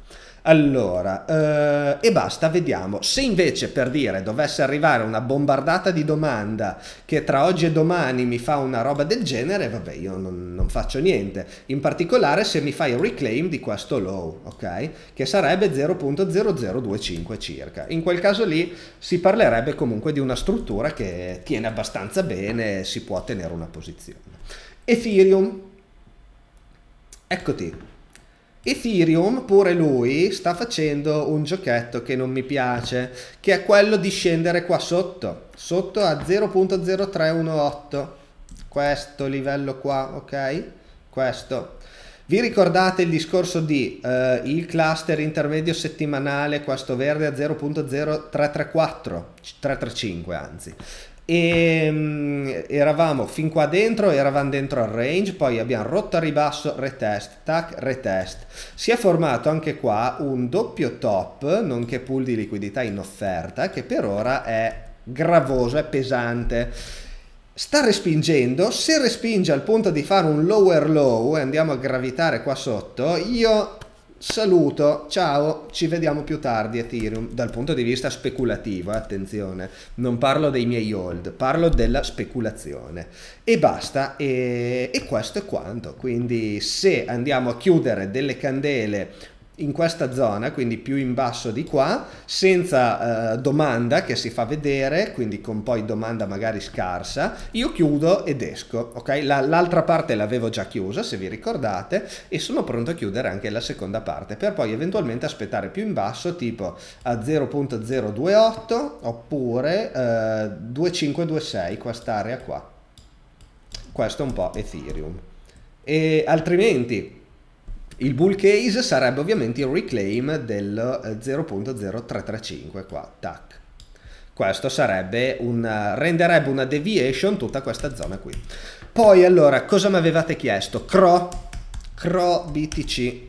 Allora, eh, e basta, vediamo. Se invece, per dire, dovesse arrivare una bombardata di domanda che tra oggi e domani mi fa una roba del genere, vabbè, io non, non faccio niente. In particolare se mi fai il reclaim di questo low, ok? Che sarebbe zero punto zero zero due cinque circa. In quel caso lì si parlerebbe comunque di una struttura che tiene abbastanza bene, si può tenere una posizione. Ethereum, eccoti. Ethereum pure lui sta facendo un giochetto che non mi piace, che è quello di scendere qua sotto, sotto a zero punto zero tre uno otto, questo livello qua, ok? Questo. Vi ricordate il discorso di uh, il cluster intermedio settimanale, questo verde a zero punto zero tre tre quattro, tre tre cinque anzi. E eravamo fin qua dentro, eravamo dentro al range, poi abbiamo rotto a ribasso, retest, tac, retest. Si è formato anche qua un doppio top, nonché pool di liquidità in offerta, che per ora è gravoso, è pesante. Sta respingendo, se respinge al punto di fare un lower low e andiamo a gravitare qua sotto, io saluto, ciao, ci vediamo più tardi Ethereum, dal punto di vista speculativo, eh, attenzione, non parlo dei miei hold, parlo della speculazione e basta, e, e questo è quanto. Quindi se andiamo a chiudere delle candele in questa zona, quindi più in basso di qua, senza eh, domanda che si fa vedere, quindi con poi domanda magari scarsa, io chiudo ed esco, ok? L'altra parte l'avevo già chiusa, se vi ricordate, e sono pronto a chiudere anche la seconda parte, per poi eventualmente aspettare più in basso, tipo a zero punto zero due otto oppure eh, due cinque due sei, quest'area qua. Questo è un po' Ethereum. E altrimenti il bull case sarebbe ovviamente il reclaim del zero punto zero tre tre cinque qua, tac. Questo sarebbe una, renderebbe una deviation tutta questa zona qui. Poi allora, cosa mi avevate chiesto? C R O, C R O B T C,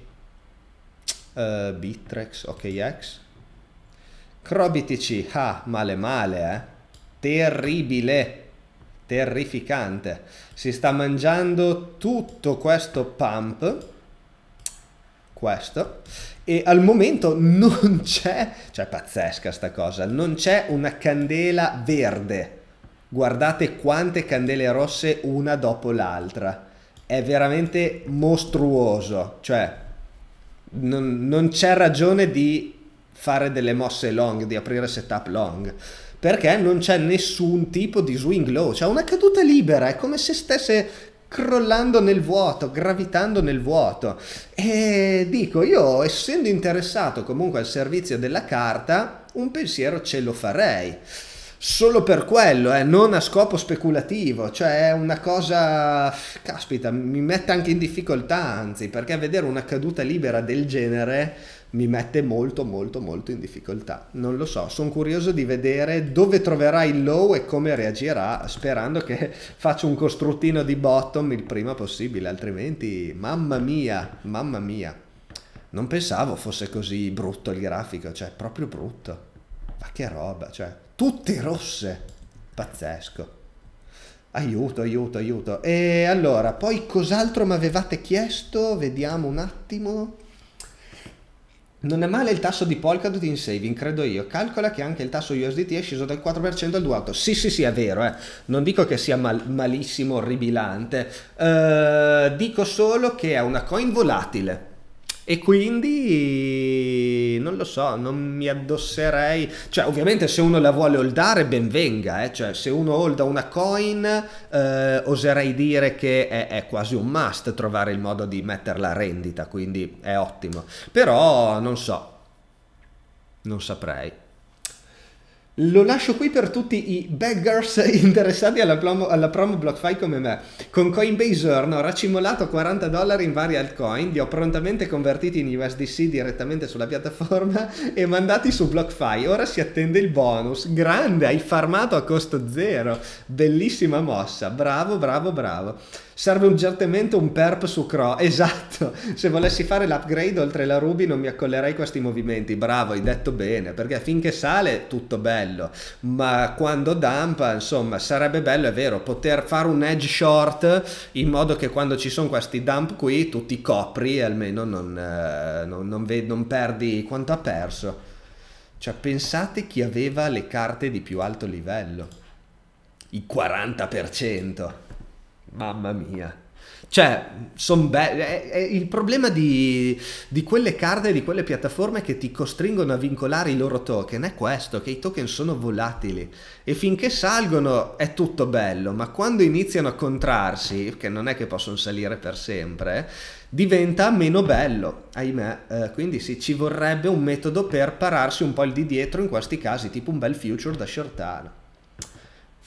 uh, Bittrex, OKEx, C R O B T C, ah, male male, eh, terribile, terrificante, si sta mangiando tutto questo pump, questo, e al momento non c'è, cioè è pazzesca sta cosa, non c'è una candela verde, guardate quante candele rosse una dopo l'altra, è veramente mostruoso, cioè non, non c'è ragione di fare delle mosse long, di aprire setup long, perché non c'è nessun tipo di swing low, c'è una caduta libera, è come se stesse crollando nel vuoto, gravitando nel vuoto. E dico, io essendo interessato comunque al servizio della carta, un pensiero ce lo farei solo per quello, eh, non a scopo speculativo, cioè è una cosa, caspita, mi mette anche in difficoltà, anzi, perché vedere una caduta libera del genere mi mette molto molto molto in difficoltà. Non lo so, sono curioso di vedere dove troverà il low e come reagirà, sperando che faccia un costruttino di bottom il prima possibile, altrimenti mamma mia, mamma mia, non pensavo fosse così brutto il grafico, cioè proprio brutto, ma che roba, cioè tutte rosse, pazzesco, aiuto aiuto aiuto. E allora poi cos'altro mi avevate chiesto, vediamo un attimo. Non è male il tasso di Polkadot in saving, credo io. Calcola che anche il tasso U S D T è sceso dal quattro per cento al due virgola otto. Sì, sì, sì, è vero. Eh. Non dico che sia mal, malissimo, orribilante. Uh, dico solo che è una coin volatile. E quindi non lo so, non mi addosserei, cioè ovviamente se uno la vuole holdare ben venga, eh? Cioè se uno holda una coin eh, oserei dire che è, è quasi un must trovare il modo di metterla a rendita, quindi è ottimo, però non so, non saprei. Lo lascio qui per tutti i beggars interessati alla promo, alla promo BlockFi come me. Con Coinbase Earn ho racimolato quaranta dollari in vari altcoin, li ho prontamente convertiti in U S D C direttamente sulla piattaforma e mandati su BlockFi. Ora si attende il bonus. Grande, hai farmato a costo zero. Bellissima mossa. Bravo, bravo, bravo. Serve urgentemente un perp su C R O, esatto, se volessi fare l'upgrade oltre la Ruby non mi accollerei questi movimenti, bravo, hai detto bene, perché finché sale tutto bello, ma quando dumpa, insomma, sarebbe bello, è vero, poter fare un edge short in modo che quando ci sono questi dump qui tu ti copri e almeno non, eh, non, non, ved- non perdi quanto ha perso, cioè pensate chi aveva le carte di più alto livello, il quaranta per cento. Mamma mia, cioè son belle. Il problema di, di quelle carte, di quelle piattaforme che ti costringono a vincolare i loro token è questo, che i token sono volatili e finché salgono è tutto bello, ma quando iniziano a contrarsi, che non è che possono salire per sempre, diventa meno bello, ahimè, eh, quindi sì, ci vorrebbe un metodo per pararsi un po' il di dietro in questi casi, tipo un bel future da shortare.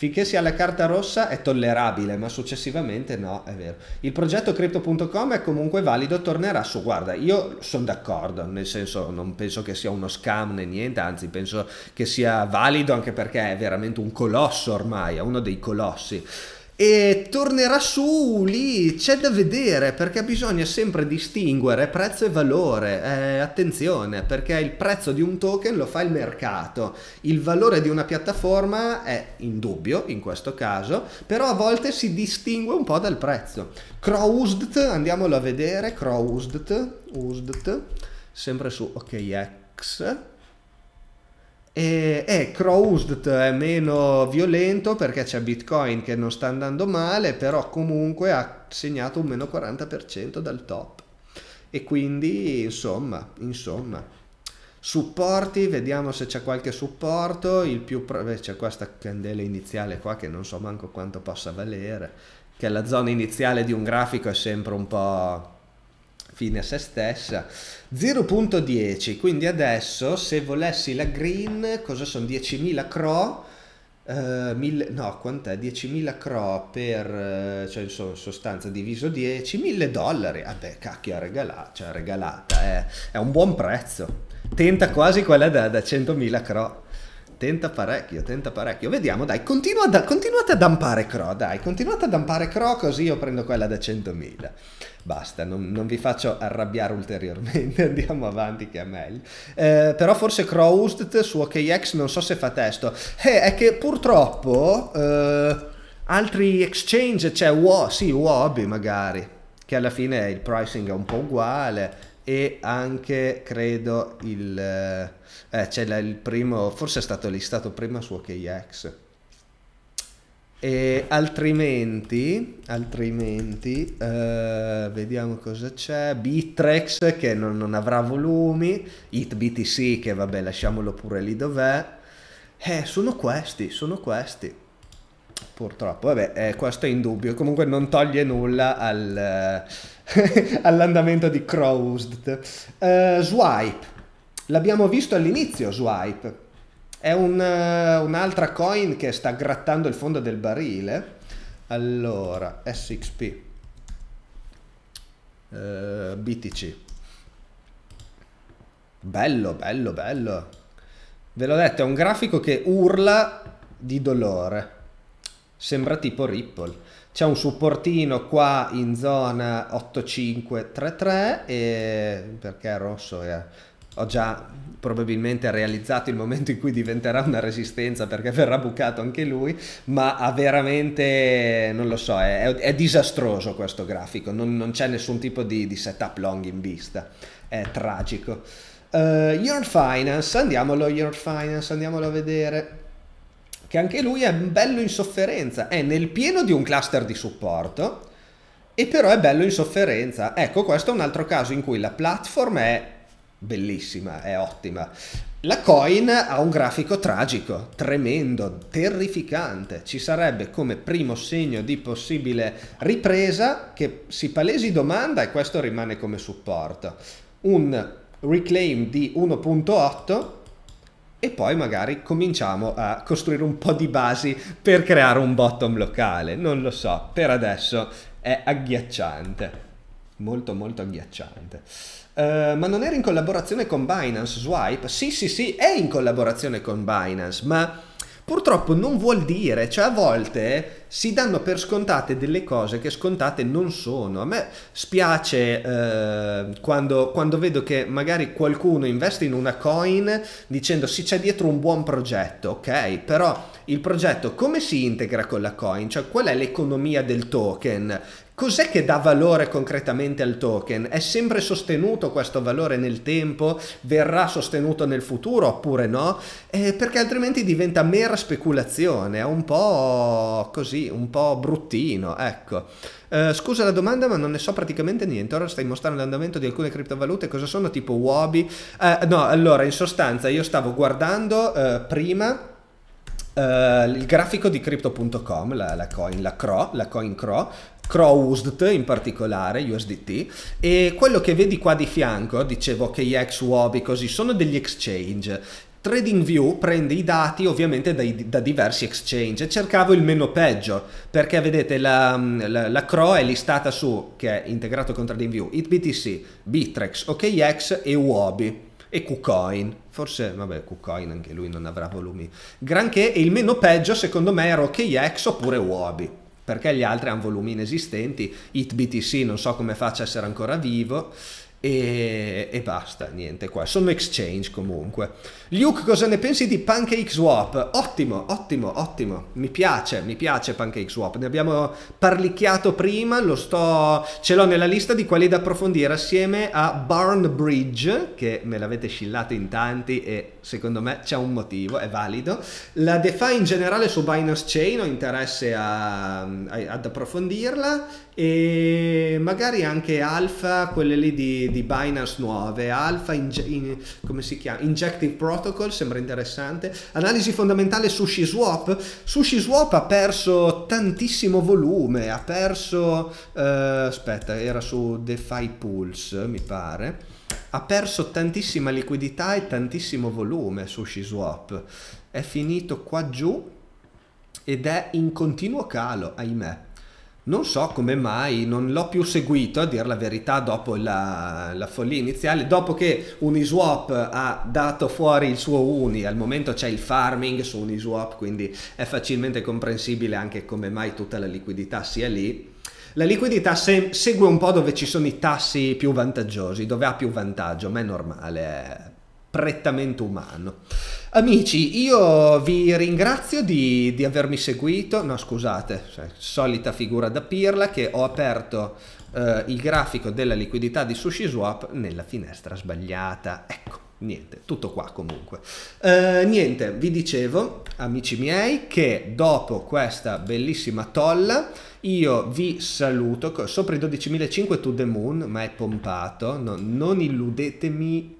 Finché sia la carta rossa è tollerabile, ma successivamente no, è vero. Il progetto Crypto punto com è comunque valido, tornerà su. Guarda, io sono d'accordo, nel senso non penso che sia uno scam né niente, anzi penso che sia valido anche perché è veramente un colosso ormai, è uno dei colossi. E tornerà su, lì c'è da vedere, perché bisogna sempre distinguere prezzo e valore, eh, attenzione, perché il prezzo di un token lo fa il mercato, il valore di una piattaforma è indubbio in questo caso, però a volte si distingue un po' dal prezzo. C R O U S D T, andiamolo a vedere, C R O U S D T, U S D T, sempre su O K E X. E, e C R O U S D T è meno violento perché c'è Bitcoin che non sta andando male, però comunque ha segnato un meno quaranta per cento dal top e quindi insomma, insomma supporti, vediamo se c'è qualche supporto. Il più c'è questa candela iniziale qua che non so manco quanto possa valere, che la zona iniziale di un grafico è sempre un po' fine a se stessa. Zero punto dieci, quindi adesso se volessi la green, cosa sono, diecimila C R O, eh, mille, no quant'è, diecimila C R O per, cioè in sostanza diviso dieci, mille dollari, vabbè cacchio, è regalata, cioè regalata è, è un buon prezzo, tenta quasi quella da, da centomila C R O, tenta parecchio, tenta parecchio, vediamo dai, continua da, continuate a dampare C R O, dai, continuate a dampare C R O così io prendo quella da centomila, basta, non, non vi faccio arrabbiare ulteriormente, andiamo avanti che è meglio, eh, però forse C R O U S D T su O K E X non so se fa testo, eh, è che purtroppo eh, altri exchange, c'è cioè, sì, Huobi magari, che alla fine il pricing è un po' uguale, e anche credo il eh, c'è il primo, forse è stato listato prima su O K E X, e altrimenti altrimenti eh, vediamo cosa c'è, Bittrex che non, non avrà volumi, I T B T C che vabbè lasciamolo pure lì dov'è, eh, sono questi sono questi purtroppo, vabbè, eh, questo è indubbio, comunque non toglie nulla al eh, all'andamento di C R O U S D T. uh, Swipe, l'abbiamo visto all'inizio, Swipe è un, uh, un'altra coin che sta grattando il fondo del barile. Allora S X P, uh, B T C, bello bello bello, ve l'ho detto, è un grafico che urla di dolore, sembra tipo Ripple. C'è un supportino qua in zona otto cinque tre tre e perché è rosso, eh? Ho già probabilmente realizzato il momento in cui diventerà una resistenza perché verrà bucato anche lui, ma ha veramente, non lo so, è, è, è disastroso questo grafico, non, non c'è nessun tipo di, di setup long in vista, è tragico. Uh, Your Finance, andiamolo Your Finance, andiamolo a vedere, che anche lui è bello in sofferenza, è nel pieno di un cluster di supporto e però è bello in sofferenza. Ecco, questo è un altro caso in cui la platform è bellissima, è ottima. La coin ha un grafico tragico, tremendo, terrificante. Ci sarebbe come primo segno di possibile ripresa che si palesi domanda, e questo rimane come supporto, un reclaim di uno virgola otto e poi magari cominciamo a costruire un po' di basi per creare un bottom locale. Non lo so, per adesso è agghiacciante, molto molto agghiacciante. Uh, ma non era in collaborazione con Binance Swipe? Sì sì sì, è in collaborazione con Binance, ma purtroppo non vuol dire, cioè a volte si danno per scontate delle cose che scontate non sono. A me spiace eh, quando, quando vedo che magari qualcuno investe in una coin dicendo sì, c'è dietro un buon progetto, ok, però il progetto come si integra con la coin? Cioè qual è l'economia del token? Cos'è che dà valore concretamente al token? È sempre sostenuto questo valore nel tempo? Verrà sostenuto nel futuro oppure no? Eh, perché altrimenti diventa mera speculazione, è un po' così, un po' bruttino, ecco. Eh, scusa la domanda, ma non ne so praticamente niente. Ora stai mostrando l'andamento di alcune criptovalute, cosa sono, tipo Huobi? Eh, no, allora, in sostanza io stavo guardando eh, prima... Uh, il grafico di Crypto punto com, la, la coin, la C R O, la coin C R O, C R O U S D T in particolare, U S D T, e quello che vedi qua di fianco, dicevo OKEx, Huobi, così, sono degli exchange. TradingView prende i dati ovviamente dai, da diversi exchange, e cercavo il meno peggio, perché vedete la, la, la C R O è listata su, che è integrato con TradingView, I T B T C, Bittrex, OKEx e Huobi. E KuCoin, forse, vabbè, KuCoin anche lui non avrà volumi granché, e il meno peggio secondo me era OKEx oppure Huobi, perché gli altri hanno volumi inesistenti. I T B T C non so come faccia a essere ancora vivo, e, e basta, niente qua, sono exchange comunque. Luke, cosa ne pensi di PancakeSwap? Ottimo, ottimo, ottimo, mi piace, mi piace PancakeSwap, ne abbiamo parlicchiato prima, lo sto, ce l'ho nella lista di quelli da approfondire assieme a BarnBridge, che me l'avete scillato in tanti e secondo me c'è un motivo, è valido. La DeFi in generale su Binance Chain ho interesse a, a, ad approfondirla, e magari anche Alpha, quelle lì di, di Binance nuove, Alpha inge, in, come si chiama? Injective Protocol, sembra interessante. Analisi fondamentale su SushiSwap. SushiSwap ha perso tantissimo volume, ha perso eh, aspetta, era su DeFi Pulse mi pare, ha perso tantissima liquidità e tantissimo volume. SushiSwap è finito qua giù ed è in continuo calo, ahimè. Non so come mai, non l'ho più seguito a dire la verità dopo la, la follia iniziale, dopo che Uniswap ha dato fuori il suo U N I. Al momento c'è il farming su Uniswap, quindi è facilmente comprensibile anche come mai tutta la liquidità sia lì. La liquidità se segue un po' dove ci sono i tassi più vantaggiosi, dove ha più vantaggio, ma è normale, è prettamente umano. Amici, io vi ringrazio di, di avermi seguito. No, scusate, solita figura da pirla, che ho aperto eh, il grafico della liquidità di SushiSwap nella finestra sbagliata. Ecco, niente, tutto qua comunque. Eh, niente, vi dicevo, amici miei, che dopo questa bellissima tolla io vi saluto. Sopra i dodicimilacinquecento to the moon, ma è pompato, no, non illudetemi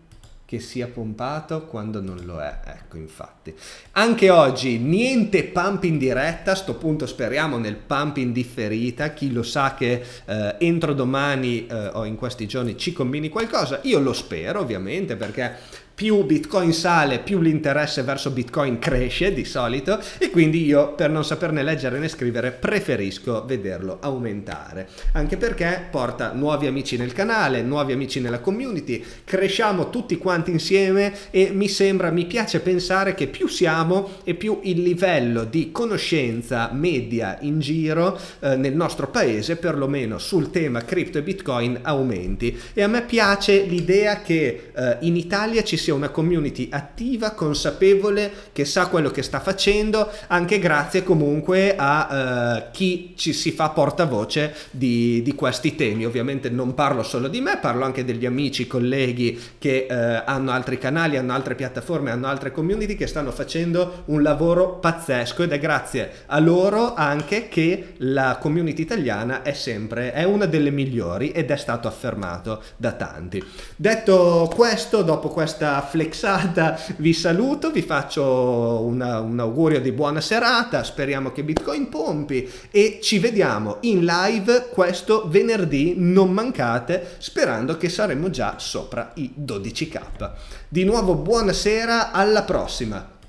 che sia pompato quando non lo è. Ecco, infatti anche oggi niente pump in diretta, a sto punto speriamo nel pump in differita. Chi lo sa che eh, entro domani eh, o in questi giorni ci combini qualcosa, io lo spero ovviamente, perché più Bitcoin sale, più l'interesse verso Bitcoin cresce di solito, e quindi io, per non saperne leggere né scrivere, preferisco vederlo aumentare, anche perché porta nuovi amici nel canale, nuovi amici nella community, cresciamo tutti quanti insieme, e mi sembra, mi piace pensare che più siamo e più il livello di conoscenza media in giro eh, nel nostro paese, perlomeno sul tema cripto e Bitcoin, aumenti. E a me piace l'idea che eh, in Italia ci sia sia una community attiva, consapevole, che sa quello che sta facendo, anche grazie comunque a eh, chi ci si fa portavoce di, di questi temi. Ovviamente non parlo solo di me, parlo anche degli amici, colleghi che eh, hanno altri canali, hanno altre piattaforme, hanno altre community che stanno facendo un lavoro pazzesco, ed è grazie a loro anche che la community italiana è sempre, è una delle migliori, ed è stato affermato da tanti. Detto questo, dopo questa flexata vi saluto, vi faccio una, un augurio di buona serata, speriamo che Bitcoin pompi e ci vediamo in live questo venerdì, non mancate, sperando che saremo già sopra i dodici K. Di nuovo buonasera, alla prossima!